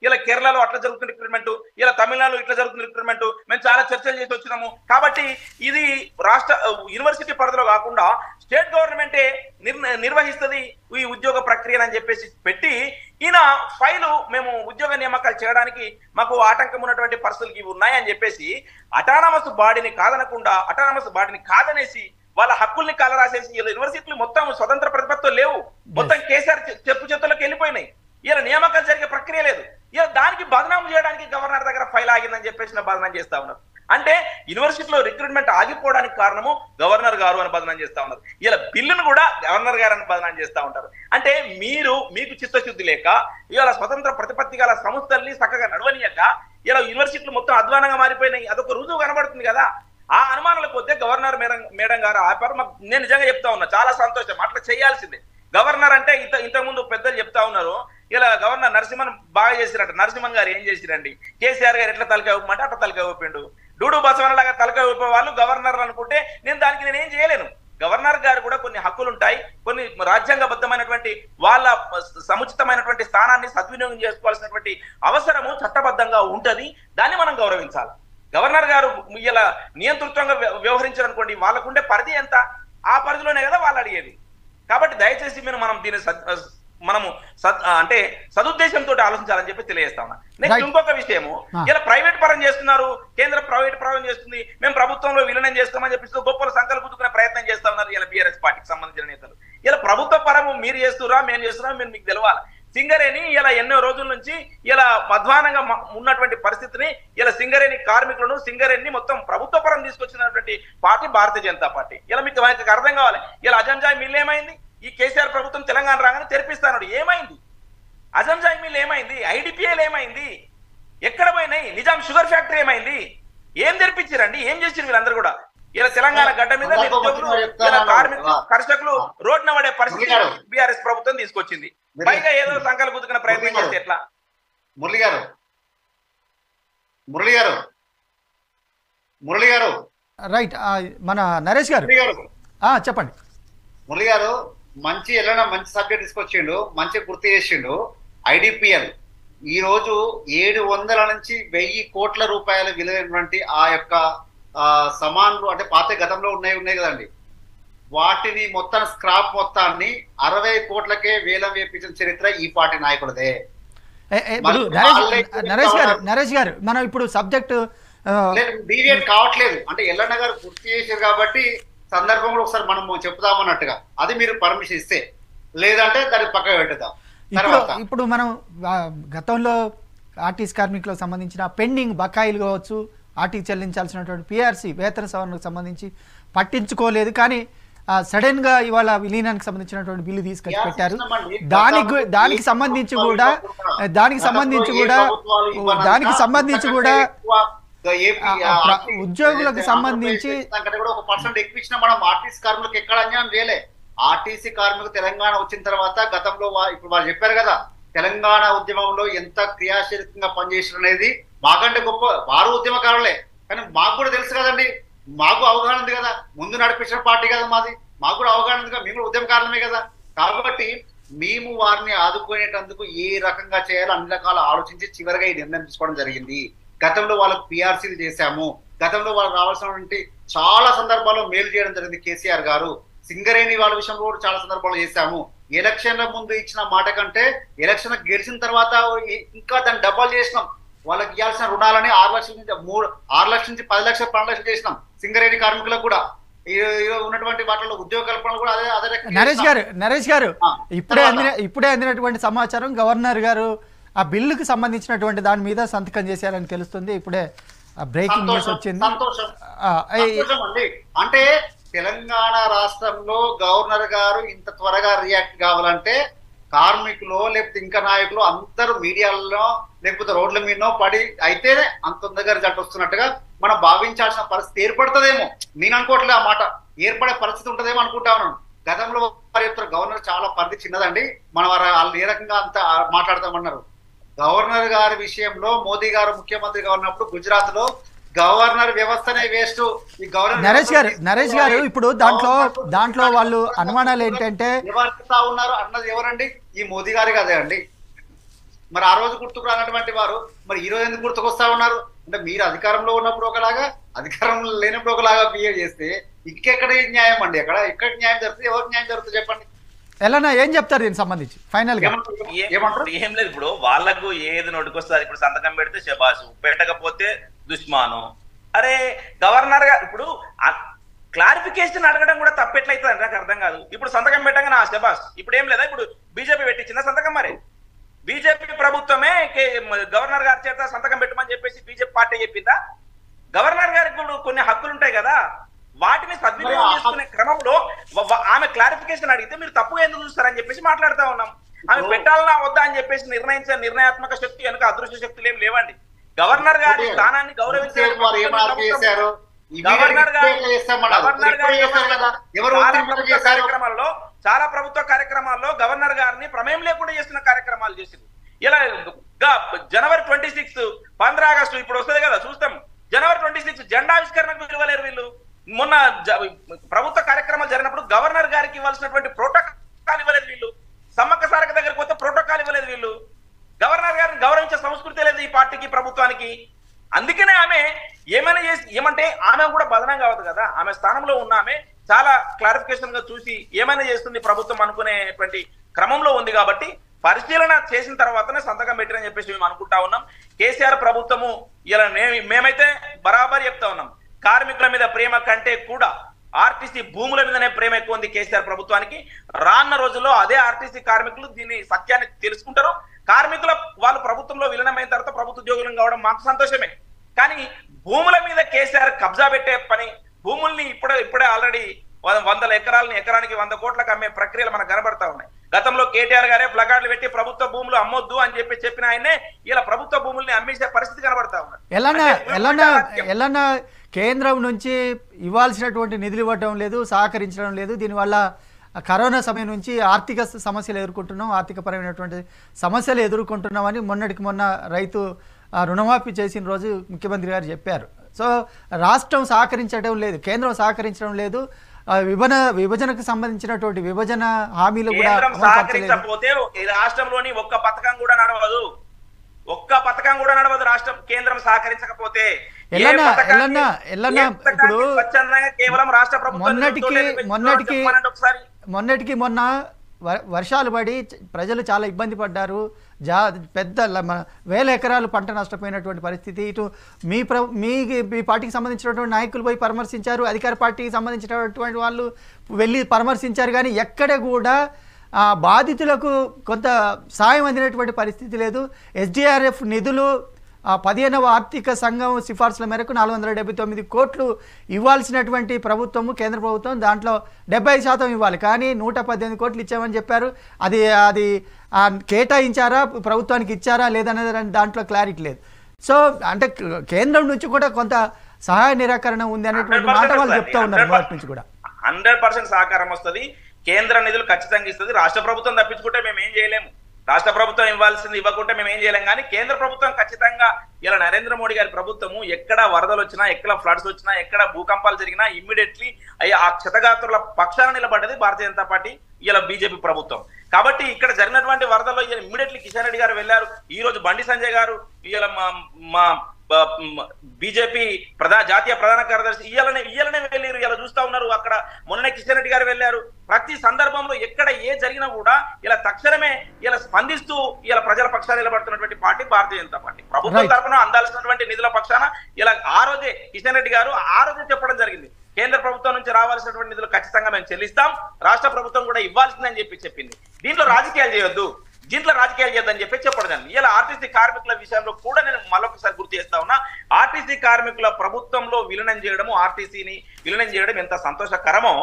ఇలా కేరళలో అట్లా జరుగుతున్న రిక్రూట్మెంట్, ఇలా తమిళనాడులో ఇట్లా జరుగుతున్న రిక్రూట్మెంట్, మేము చాలా చర్చలు చేసి వచ్చినాము కాబట్టి ఇది రాష్ట్ర యూనివర్సిటీ పరిధిలో కాకుండా స్టేట్ గవర్నమెంటే నిర్వహిస్తుంది ఈ ఉద్యోగ ప్రక్రియ అని చెప్పేసి పెట్టి ఈయన ఫైలు మేము ఉద్యోగ నియామకాలు చేయడానికి మాకు ఆటంకం ఉన్నటువంటి పరిస్థితులు ఇవి ఉన్నాయని చెప్పేసి అటానమస్ బాడీని కాదనేసి వాళ్ళ హక్కుల్ని కాలరాసేసి ఇలా యూనివర్సిటీలు మొత్తం స్వతంత్ర ప్రతిపత్తులు లేవు, మొత్తం కేసీఆర్ చెప్పు చేతుల్లోకి వెళ్ళిపోయినాయి. ఇలా నియామకాలు జరిగే ప్రక్రియ లేదు. ఇలా దానికి బదనాం చేయడానికి గవర్నర్ దగ్గర ఫైల్ ఆగిందని చెప్పేసి బదనాం చేస్తా ఉన్నారు. అంటే యూనివర్సిటీలో రిక్రూట్మెంట్ ఆగిపోవడానికి కారణము గవర్నర్ గారు అని బదనాం చేస్తా ఉన్నారు. ఇలా బిల్లును కూడా గవర్నర్ గారు అని బదనాం చేస్తా ఉంటారు. అంటే మీకు చిత్తశుద్ధి లేక ఇలా స్వతంత్ర ప్రతిపత్తి గల సంస్థల్ని చక్కగా నడవనీయక ఇలా యూనివర్సిటీలు మొత్తం అధ్వానంగా మారిపోయినాయి. అదొక రుజువు కనబడుతుంది కదా. ఆ అనుమానాలకు వస్తే గవర్నర్ మేడం గారు ఆపారు. నేను నిజంగా చెప్తా ఉన్నా చాలా సంతోషం, అట్లా చేయాల్సిందే. గవర్నర్ అంటే ఇంతకుముందు పెద్దలు చెప్తా ఉన్నారు ఇలా గవర్నర్ నరసింహన్ బాగా చేసినట్టు. నరసింహన్ గారు ఏం చేసిరండి? కేసీఆర్ గారు ఎట్లా తలకాయ ఒప్పమంటే అట్లా తలకాయ ఒప్పిండు, డూడు బసవనలాగా తలక ఊపే వాళ్ళు గవర్నర్ అనుకుంటే నేను దానికి నేను ఏం చేయలేను. గవర్నర్ గారు కూడా కొన్ని హక్కులు ఉంటాయి, కొన్ని రాజ్యాంగబద్ధమైనటువంటి వాళ్ళ సముచితమైనటువంటి స్థానాన్ని సద్వినియోగం చేసుకోవాల్సినటువంటి అవసరము చట్టబద్ధంగా ఉంటది. దాన్ని మనం గౌరవించాలి. గవర్నర్ గారు ఇలా నియంతృత్వంగా వ్యవహరించారనుకోండి, వాళ్ళకుండే పరిధి ఎంత, ఆ పరిధిలోనే కదా వాళ్ళు అడిగేది. కాబట్టి దయచేసి మనం దీని మనము అంటే సదుద్దేశంతో ఆలోచించాలని చెప్పి తెలియజేస్తా ఉన్నా. నెక్స్ట్ ఇంకొక విషయము, ఇలా ప్రైవేట్ పరం చేస్తున్నారు, కేంద్ర ప్రైవేట్ పరం చేస్తుంది, మేము ప్రభుత్వంలో విలీనం చేస్తామని చెప్పి గొప్పలు సంకల్పం పుచ్చుకునే ప్రయత్నం చేస్తా ఉన్నారు ఇలా బీఆర్ఎస్ పార్టీకి సంబంధించిన నేతలు. ఇలా ప్రభుత్వ పరము మీరు చేస్తురా మేము చేస్తున్నా మీరు మీకు తెలవాలి. సింగరేణి ఇలా ఎన్నో రోజుల నుంచి ఇలా అధ్వానంగా ఉన్నటువంటి పరిస్థితిని ఇలా సింగరేణి కార్మికులను సింగరేణిని మొత్తం ప్రభుత్వ పరం తీసుకొచ్చినటువంటి పార్టీ భారతీయ జనతా పార్టీ. ఇలా మీకు అర్థం కావాలి. ఇలా అజంజాయి మిల్ ఏమైంది? ఈ కేసీఆర్ ప్రభుత్వం తెలంగాణ రాగానే తెరిపిస్తాను ఏమైంది? అజంజాయి మిల్ ఏమైంది? ఐడిపిఎల్ ఏమైంది? ఎక్కడ పోయినాయి? నిజాం షుగర్ ఫ్యాక్టరీ ఏమైంది? ఏం తెరిపించారండి? ఏం చేసారు వీళ్ళందరూ కూడా? ఇలా తెలంగాణ గడ్డ మీద నిరుద్యోగులు ఇలా కార్మికులు కర్షకులు రోడ్డున పడే పరిస్థితి బీఆర్ఎస్ ప్రభుత్వం తీసుకొచ్చింది. పైగా ఏదో సంకల్పం గుద్దుకునే ప్రయత్నం చేస్తే ఎట్లా? మురళి గారు రైట్. మన నరేష్ గారు చెప్పండి. మురళి గారు మంచి ఎలా మంచి సబ్జెక్ట్ తీసుకొచ్చిండు, మంచి గుర్తు చేసిండు. ఐడిపిఎల్ ఈ రోజు 700 నుంచి 1000 కోట్ల రూపాయలు విలువైనటువంటి ఆ యొక్క సమాన్లు అంటే పాత గతంలో ఉన్నాయి కదండి, వాటిని మొత్తం స్క్రాప్ మొత్తాన్ని 60 కోట్లకే వేలం వేపించిన చరిత్ర ఈ పార్టీ నాయకులదే. నరేష్ గారు మనం ఇప్పుడు సబ్జెక్ట్ డీవియేట్ కావట్లేదు అంటే ఎల్లన్న గారు గుర్తు చేశారు కాబట్టి సందర్భంలో ఒకసారి మనం చెప్తామన్నట్టుగా అది మీరు పర్మిషన్ ఇస్తే, లేదంటే దాన్ని పక్కన పెట్టుదాం. ఇప్పుడు మనం గతంలో ఆర్టీసీ కార్మికులకు సంబంధించిన పెండింగ్ బకాయిలు కావచ్చు, ఆర్టీ చెల్లించాల్సినటువంటి పిఆర్సీ వేతన సవరణకు సంబంధించి పట్టించుకోలేదు. కానీ సడన్ గా ఇవాళ విలీనానికి సంబంధించినటువంటి బిల్లు తీసుకొచ్చి పెట్టారు. దానికి సంబంధించి కూడా ఉద్యోగులకు సంబంధించి ఆర్టీసీ కార్మికులు తెలంగాణ వచ్చిన తర్వాత గతంలో ఇప్పుడు వాళ్ళు చెప్పారు కదా, తెలంగాణ ఉద్యమంలో ఎంత క్రియాశీలకంగా పనిచేసిన అనేది మాకంటే గొప్ప వారు ఉద్యమకారులే, కానీ మాకు కూడా తెలుసు కదండి, మాకు అవగాహన ఉంది కదా, ముందు నడిపించిన పార్టీ కదా మాది, మాకు కూడా అవగాహన ఉంది కదా, మేము కూడా ఉద్యమకారులమే కదా. కాబట్టి మేము వారిని ఆదుకునేటందుకు ఏ రకంగా చేయాలో అన్ని రకాల ఆలోచించి చివరిగా ఈ నిర్ణయం తీసుకోవడం జరిగింది. గతంలో వాళ్ళకు పిఆర్సీలు చేశాము, గతంలో వాళ్ళకు రావాల్సినటువంటి చాలా సందర్భాల్లో మేలు చేయడం జరిగింది కేసీఆర్ గారు. సింగరేణి వాళ్ళ విషయంలో కూడా చాలా సందర్భాలు చేశాము. ఎలక్షన్ల ముందు ఇచ్చిన మాట కంటే ఎలక్షన్ గెలిచిన తర్వాత ఇంకా దాన్ని డబల్ చేసినాం. వాళ్ళకి ఇవ్వాల్సిన రుణాలని 6 లక్షల నుంచి 10 లక్షలు 12 లక్షలు చేసినాం. సింగరేణి కార్మికులకు కూడా ఉన్నటువంటి వాటిలో ఉద్యోగ కల్పనలు కూడా అదే రకంగా. నరేష్ గారు ఇప్పుడే అందినటువంటి సమాచారం, గవర్నర్ గారు ఆ బిల్లుకు సంబంధించినటువంటి దాని మీద సంతకం చేశారని తెలుస్తుంది. ఇప్పుడే బ్రేకింగ్ న్యూస్ వచ్చింది. అంటే తెలంగాణ రాష్ట్రంలో గవర్నర్ గారు ఇంత త్వరగా రియాక్ట్ కావాలంటే కార్మికులు లేకపోతే ఇంకా నాయకులు అందరూ మీడియాలో లేకపోతే రోడ్ల మీద పడి అయితేనే అంత తొందరగా రిజల్ట్ వస్తున్నట్టుగా మనం భావించాల్సిన పరిస్థితి ఏర్పడుతుందేమో. నేను అనుకోవట్లే, ఆ మాట ఏర్పడే పరిస్థితి ఉంటుందేమో అనుకుంటా ఉన్నాను. గతంలో గవర్నర్ చాలా పరిధి చిన్నదండి, మనం వాళ్ళు ఏ రకంగా అంత మాట్లాడతామన్నారు. గవర్నర్ గారి విషయంలో మోదీ గారు ముఖ్యమంత్రిగా ఉన్నప్పుడు గుజరాత్ లో గవర్నర్ వ్యవస్థనే వేస్ట్. నరేష్ గారు ఇప్పుడు దాంట్లో వాళ్ళు అనుమానాలు ఏంటంటే ఉన్నారు అన్నది ఎవరండి? ఈ మోదీ గారు కదే అండి. మరి ఆ రోజు గుర్తుకు రానటువంటి వారు మరి ఈ రోజు ఎందుకు గుర్తుకొస్తా ఉన్నారు అంటే, మీరు అధికారంలో ఉన్నప్పుడు ఒకలాగా, అధికారంలో లేనప్పుడు ఒకలాగా బిహేవ్ చేస్తే ఇంకెక్కడ న్యాయం అండి? ఎక్కడ న్యాయం జరుగుతుంది? ఎవరికి న్యాయం జరుగుతుంది చెప్పండి? ఎలా ఏం చెప్తారు దీనికి సంబంధించి ఫైనల్ గా? ఏం లేదు, ఇప్పుడు వాళ్ళకు ఏది నోటికొస్తారు. ఇప్పుడు సంతకం పెడితే శబాసు, పెట్టకపోతే దుష్మానం. అరే గవర్నర్ గారు ఇప్పుడు క్లారిఫికేషన్ అడగడం కూడా తప్పెట్లయితుంది, నాకు అర్థం కాదు. ఇప్పుడు సంతకం పెట్టగానే ఆ శబాస్, ఇప్పుడు ఏం లేదా, ఇప్పుడు బీజేపీ పెట్టించిందా సంతకం? మరి బీజేపీ ప్రభుత్వమే గవర్నర్ గారి చేత సంతకం పెట్టమని చెప్పేసి బీజేపీ పార్టీ చెప్పిందా? గవర్నర్ గారికి కూడా కొన్ని హక్కులు ఉంటాయి కదా, వాటిని సద్వినియోగం చేసుకునే క్రమంలో ఆమె క్లారిఫికేషన్ అడిగితే మీరు తప్పుగా ఎందుకు చూస్తారని చెప్పేసి మాట్లాడుతూ ఉన్నాం. ఆమె పెట్టాలన్నా వద్దా అని చెప్పేసి నిర్ణయించే నిర్ణయాత్మక శక్తి వెనుక అదృశ్య శక్తులు ఏమి లేవండి. గవర్నర్ గారి స్థానాన్ని గౌరవించారు. కార్యక్రమాల్లో చాలా ప్రభుత్వ కార్యక్రమాల్లో గవర్నర్ గారిని ప్రమేయం లేకుండా చేస్తున్న కార్యక్రమాలు చేసింది. ఇలా జనవరి 26, 15 ఆగస్టు ఇప్పుడు వస్తుంది కదా, చూస్తాం. జనవరి 26 TSRTC జెండావిష్కరణకు పిలవలేరు వీళ్ళు మొన్న ప్రభుత్వ కార్యక్రమాలు జరిగినప్పుడు గవర్నర్ గారికి ఇవ్వాల్సినటువంటి ప్రోటోకాల్ ఇవ్వలేదు వీళ్ళు సమ్మక్క సారక దగ్గరికి పోతే ప్రోటోకాల్ ఇవ్వలేదు వీళ్ళు గవర్నర్ గారిని గౌరవించే సంస్కృతి లేదు ఈ పార్టీకి ప్రభుత్వానికి అందుకనే ఆమె ఏమైనా ఏమంటే ఆమె కూడా బదనం కావదు కదా ఆమె స్థానంలో ఉన్న ఆమె చాలా క్లారిఫికేషన్ గా చూసి ఏమైనా చేస్తుంది ప్రభుత్వం అనుకునేటువంటి క్రమంలో ఉంది కాబట్టి పరిశీలన చేసిన తర్వాతనే సంతకం పెట్టారని చెప్పేసి మేము అనుకుంటా ఉన్నాం కేసీఆర్ ప్రభుత్వము ఇలా మేమైతే బరాబర్ చెప్తా ఉన్నాం కార్మికుల మీద ప్రేమ కంటే కూడా ఆర్టీసీ భూముల మీదనే ప్రేమ ఎక్కువ ఉంది కేసీఆర్ ప్రభుత్వానికి రాన్న రోజుల్లో అదే ఆర్టీసీ కార్మికులు దీని సత్యాన్ని తెలుసుకుంటారు కార్మికుల వాళ్ళు ప్రభుత్వంలో విలీనమైన తర్వాత ప్రభుత్వ ఉద్యోగులు కావడం మాకు సంతోషమే కానీ భూముల మీద కేసీఆర్ కబ్జా పెట్టే పని భూముల్ని ఇప్పుడే ఆల్రెడీ 100 ఎకరాలని ఎకరానికి 100 కోట్లకు అమ్మే ప్రక్రియలు మనకు కనబడతా ఉన్నాయి గతంలో కేటీఆర్ గారే ప్లకార్డులు పెట్టి ప్రభుత్వ భూములు అమ్మొద్దు అని చెప్పి చెప్పిన ఆయనే ఇలా ప్రభుత్వ భూముల్ని అమ్మేసే పరిస్థితి కనబడతా ఉన్నారు కేంద్రం నుంచి ఇవ్వాల్సినటువంటి నిధులు ఇవ్వడం లేదు సహకరించడం లేదు దీనివల్ల కరోనా సమయం నుంచి ఆర్థిక సమస్యలు ఎదుర్కొంటున్నాం ఆర్థికపరమైనటువంటి సమస్యలు ఎదుర్కొంటున్నామని మొన్నటికి రైతు రుణమాఫీ చేసిన రోజు ముఖ్యమంత్రి గారు చెప్పారు సో రాష్ట్రం సహకరించడం లేదు కేంద్రం సహకరించడం లేదు విభజనకు సంబంధించినటువంటి విభజన హామీలు కూడా సహకరించకపోతే రాష్ట్రంలోని ఒక్క పథకం కూడా నడవదు రాష్ట్రం కేంద్రం సహకరించకపోతే మొన్న వర్షాలు పడి ప్రజలు చాలా ఇబ్బంది పడ్డారు పెద్ద వేల ఎకరాలు పంట నష్టపోయినటువంటి పరిస్థితి ఇటు మీ పార్టీకి సంబంధించినటువంటి నాయకులు పోయి పరామర్శించారు అధికార పార్టీకి సంబంధించినటువంటి వాళ్ళు వెళ్ళి పరామర్శించారు కానీ ఎక్కడ కూడా బాధితులకు కొంత సాయం అందినటువంటి పరిస్థితి లేదు ఎస్డిఆర్ఎఫ్ నిధులు 15వ ఆర్థిక సంఘం సిఫార్సుల మేరకు 479 కోట్లు ఇవ్వాల్సినటువంటి ప్రభుత్వము కేంద్ర ప్రభుత్వం దాంట్లో 70% ఇవ్వాలి కానీ 118 కోట్లు ఇచ్చామని చెప్పారు అది కేటాయించారా ప్రభుత్వానికి ఇచ్చారా లేదనే దాంట్లో క్లారిటీ లేదు సో అంటే కేంద్రం నుంచి కూడా కొంత సహాయ నిరాకరణ ఉంది అనేటువంటి మాట వాళ్ళు చెప్తా ఉన్నారు వాటి నుంచి కూడా 100% సహకారం వస్తుంది కేంద్ర నిధులు ఖచ్చితంగా ఇస్తుంది రాష్ట్ర ప్రభుత్వం తప్పించుకుంటే మేము ఏం చేయలేము రాష్ట్ర ప్రభుత్వం ఇవ్వాల్సింది ఇవ్వకుంటే మేము ఏం చేయలేం కానీ కేంద్ర ప్రభుత్వం ఖచ్చితంగా ఇలా నరేంద్ర మోడీ గారి ప్రభుత్వము ఎక్కడ వరదలు వచ్చినా ఎక్కడ ఫ్లడ్స్ వచ్చినా ఎక్కడ భూకంపాలు జరిగినా ఇమ్మీడియట్లీ ఆ క్షతగాత్రుల పక్షాన నిలబడ్డది భారతీయ జనతా పార్టీ ఇలా బీజేపీ ప్రభుత్వం కాబట్టి ఇక్కడ జరిగినటువంటి వరదల్లో ఇలా ఇమ్మీడియట్లీ కిషన్ రెడ్డి గారు వెళ్లారు ఈ రోజు బండి సంజయ్ గారు ఇలా మా బీజేపీ జాతీయ ప్రధాన కార్యదర్శి ఇయ్యాలనే వెళ్ళారు ఇలా చూస్తా ఉన్నారు అక్కడ మొన్న కిషన్ రెడ్డి గారు వెళ్ళారు ప్రతి సందర్భంలో ఎక్కడ ఏ జరిగినా కూడా ఇలా తక్షణమే ఇలా స్పందిస్తూ ఇలా ప్రజల పక్షాన నిలబడుతున్నటువంటి పార్టీ భారతీయ జనతా పార్టీ ప్రభుత్వం తరఫున అందాల్సినటువంటి నిధుల పక్షాన ఇలా ఆ రోజే కిషన్ రెడ్డి గారు ఆ రోజే చెప్పడం జరిగింది కేంద్ర ప్రభుత్వం నుంచి రావాల్సినటువంటి నిధులు ఖచ్చితంగా మేము చెల్లిస్తాం రాష్ట్ర ప్రభుత్వం కూడా ఇవ్వాల్సిందని చెప్పింది దీంట్లో రాజకీయాలు చేయొద్దు దీంట్లో రాజకీయాలు చేద్దని చెప్పి చెప్పడం ఇలా ఆర్టీసీ కార్మికుల విషయంలో కూడా నేను మరొకసారి గుర్తు చేస్తా ఉన్నా ఆర్టీసీ కార్మికుల ప్రభుత్వంలో విలీనం చేయడము ఆర్టీసీని విలీనం చేయడం ఎంత సంతోషకరమో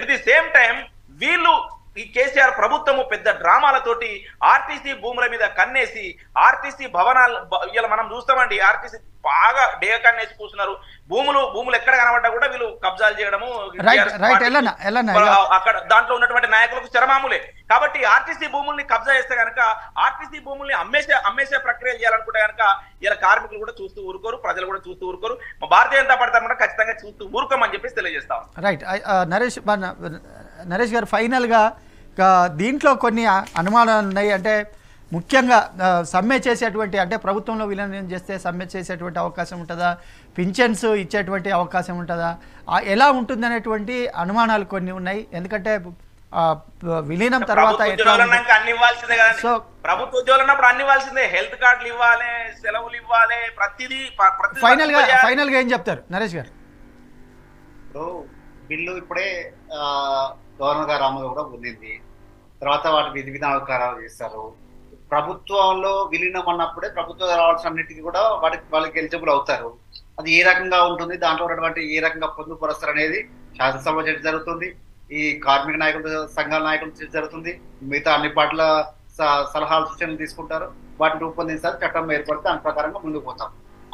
ఎట్ ది సేమ్ టైం వీళ్ళు ఈ కేసీఆర్ ప్రభుత్వము పెద్ద డ్రామాలతోటి ఆర్టీసీ భూముల మీద కన్నేసి ఆర్టీసీ భవనాలు ఇలా మనం చూస్తామండి ఆర్టీసీ బాగా డేగ కన్నేసి కూర్చున్నారు భూములు ఎక్కడ కనబడ్డా కూడా వీళ్ళు కబ్జాలు చేయడము అక్కడ దాంట్లో ఉన్నటువంటి నాయకులకు చరమాములే కాబట్టి ఆర్టీసీ భూముల్ని కబ్జా చేస్తే కనుక ఆర్టీసీ భూముల్ని అమ్మేసే ప్రక్రియ చేయాలనుకుంటే కనుక ఇలా కార్మికులు కూడా చూస్తూ ఊరుకోరు ప్రజలు కూడా చూస్తూ ఊరుకోరు భారతీయ జనతా పార్టీ తరఫున ఖచ్చితంగా చూస్తూ ఊరుకోమని చెప్పేసి తెలియజేస్తాం రైట్ నరేష్ గారు ఫైనల్గా దీంట్లో కొన్ని అనుమానాలు ఉన్నాయి అంటే ముఖ్యంగా సమ్మె చేసేటువంటి అంటే ప్రభుత్వంలో విలీనం చేస్తే సమ్మె చేసేటువంటి అవకాశం ఉంటుందా పింఛన్స్ ఇచ్చేటువంటి అవకాశం ఉంటుందా ఎలా ఉంటుందనేటువంటి అనుమానాలు కొన్ని ఉన్నాయి ఎందుకంటే విలీనం తర్వాత సో ప్రభుత్వ ఉద్యోగులు అన్నివాల్సిందే హెల్త్ కార్డులు ఇవ్వాలి సెలవులు ఇవ్వాలి ప్రతిదీ ఫైనల్గా ఏం చెప్తారు నరేష్ గారు బిల్లు ఇప్పుడే గవర్నర్ గారు అమలు కూడా పొందింది తర్వాత వాటి విధి విధానాలు చేస్తారు ప్రభుత్వంలో విలీనం అన్నప్పుడే ప్రభుత్వం రావాల్సినన్నిటికీ కూడా వాళ్ళకి ఎలిజిబుల్ అవుతారు అది ఏ రకంగా ఉంటుంది దాంట్లో ఉన్నటువంటి ఏ రకంగా పొందుపరుస్తారు అనేది శాసనసభ చర్చ జరుగుతుంది ఈ కార్మిక నాయకుల సంఘాల నాయకుల చర్చ జరుగుతుంది మిగతా అన్ని పార్టీల సలహాలు సూచనలు తీసుకుంటారు వాటిని రూపొందించాలి చట్టం ఏర్పడితే దాని ప్రకారంగా ముందుకు పోతాం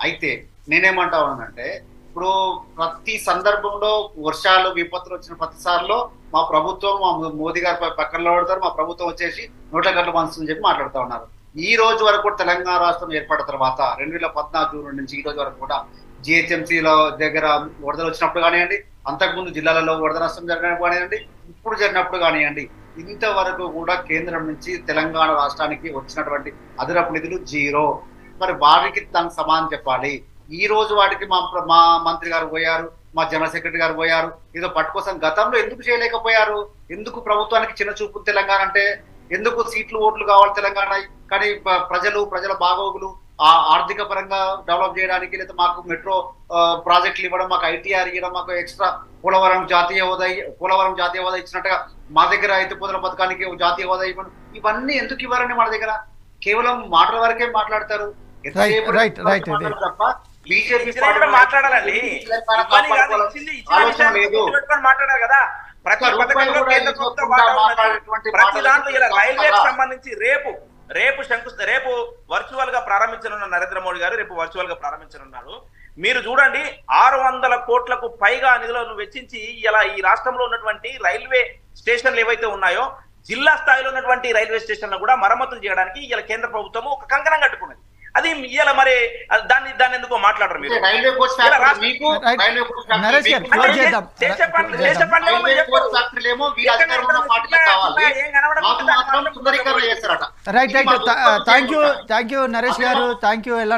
అయితే నేనేమంటా ఉన్నానంటే ఇప్పుడు ప్రతి సందర్భంలో వర్షాలు విపత్తులు వచ్చిన ప్రతిసారిలో మా ప్రభుత్వం మా మోదీ గారి పక్కన పడతారు మా ప్రభుత్వం వచ్చేసి 100 గంటల మనసు అని చెప్పి మాట్లాడుతూ ఉన్నారు ఈ రోజు వరకు తెలంగాణ రాష్ట్రం ఏర్పడిన తర్వాత 2014 జూన్ నుంచి ఈ రోజు వరకు కూడా జిహెచ్ఎంసీ దగ్గర వరదలు వచ్చినప్పుడు కానివ్వండి, అంతకుముందు జిల్లాలలో వరద నష్టం జరగడం కానివ్వండి, ఇప్పుడు జరిగినప్పుడు కానివ్వండి, ఇంతవరకు కూడా కేంద్రం నుంచి తెలంగాణ రాష్ట్రానికి వచ్చినటువంటి అదనపు నిధులు జీరో. మరి వారికి తను సమానం చెప్పాలి. ఈ రోజు వాటికి మా మంత్రి గారు పోయారు, మా జనరల్ సెక్రటరీ గారు పోయారు, ఏదో పట్టు కోసం గతంలో ఎందుకు చేయలేకపోయారు? ఎందుకు ప్రభుత్వానికి చిన్న చూపు తెలంగాణ అంటే? ఎందుకు సీట్లు ఓట్లు కావాలి తెలంగాణ? కానీ ప్రజల బాగోగులు ఆర్థిక పరంగా డెవలప్ చేయడానికి, లేదా మాకు మెట్రో ప్రాజెక్టులు ఇవ్వడం, మాకు ఐటీఆర్ ఇవ్వడం, మాకు ఎక్స్ట్రా పోలవరం జాతీయ హోదా ఇచ్చినట్టుగా మా దగ్గర అయితే పొదల పథకానికి జాతీయ హోదా ఇవ్వడం, ఇవన్నీ ఎందుకు ఇవ్వాలని మన దగ్గర కేవలం మాటల వరకే మాట్లాడతారు తప్ప బీజేపీ మాట్లాడాలండి. సంబంధించి రేపు వర్చువల్ గా ప్రారంభించనున్న నరేంద్ర మోడీ గారు రేపు వర్చువల్ గా ప్రారంభించనున్నారు. మీరు చూడండి, 600 కోట్లకు పైగా నిధులను వెచ్చించి ఇలా ఈ రాష్ట్రంలో ఉన్నటువంటి రైల్వే స్టేషన్లు ఏవైతే ఉన్నాయో, జిల్లా స్థాయిలో ఉన్నటువంటి రైల్వే స్టేషన్లు కూడా మరమ్మతులు చేయడానికి ఇలా కేంద్ర ప్రభుత్వం ఒక కంకణం కట్టుకున్నది. అది ఇలా మరి దాన్ని ఎందుకో మాట్లాడరు మీరు. థ్యాంక్ యూ నరేష్ గారు, థ్యాంక్ యూ.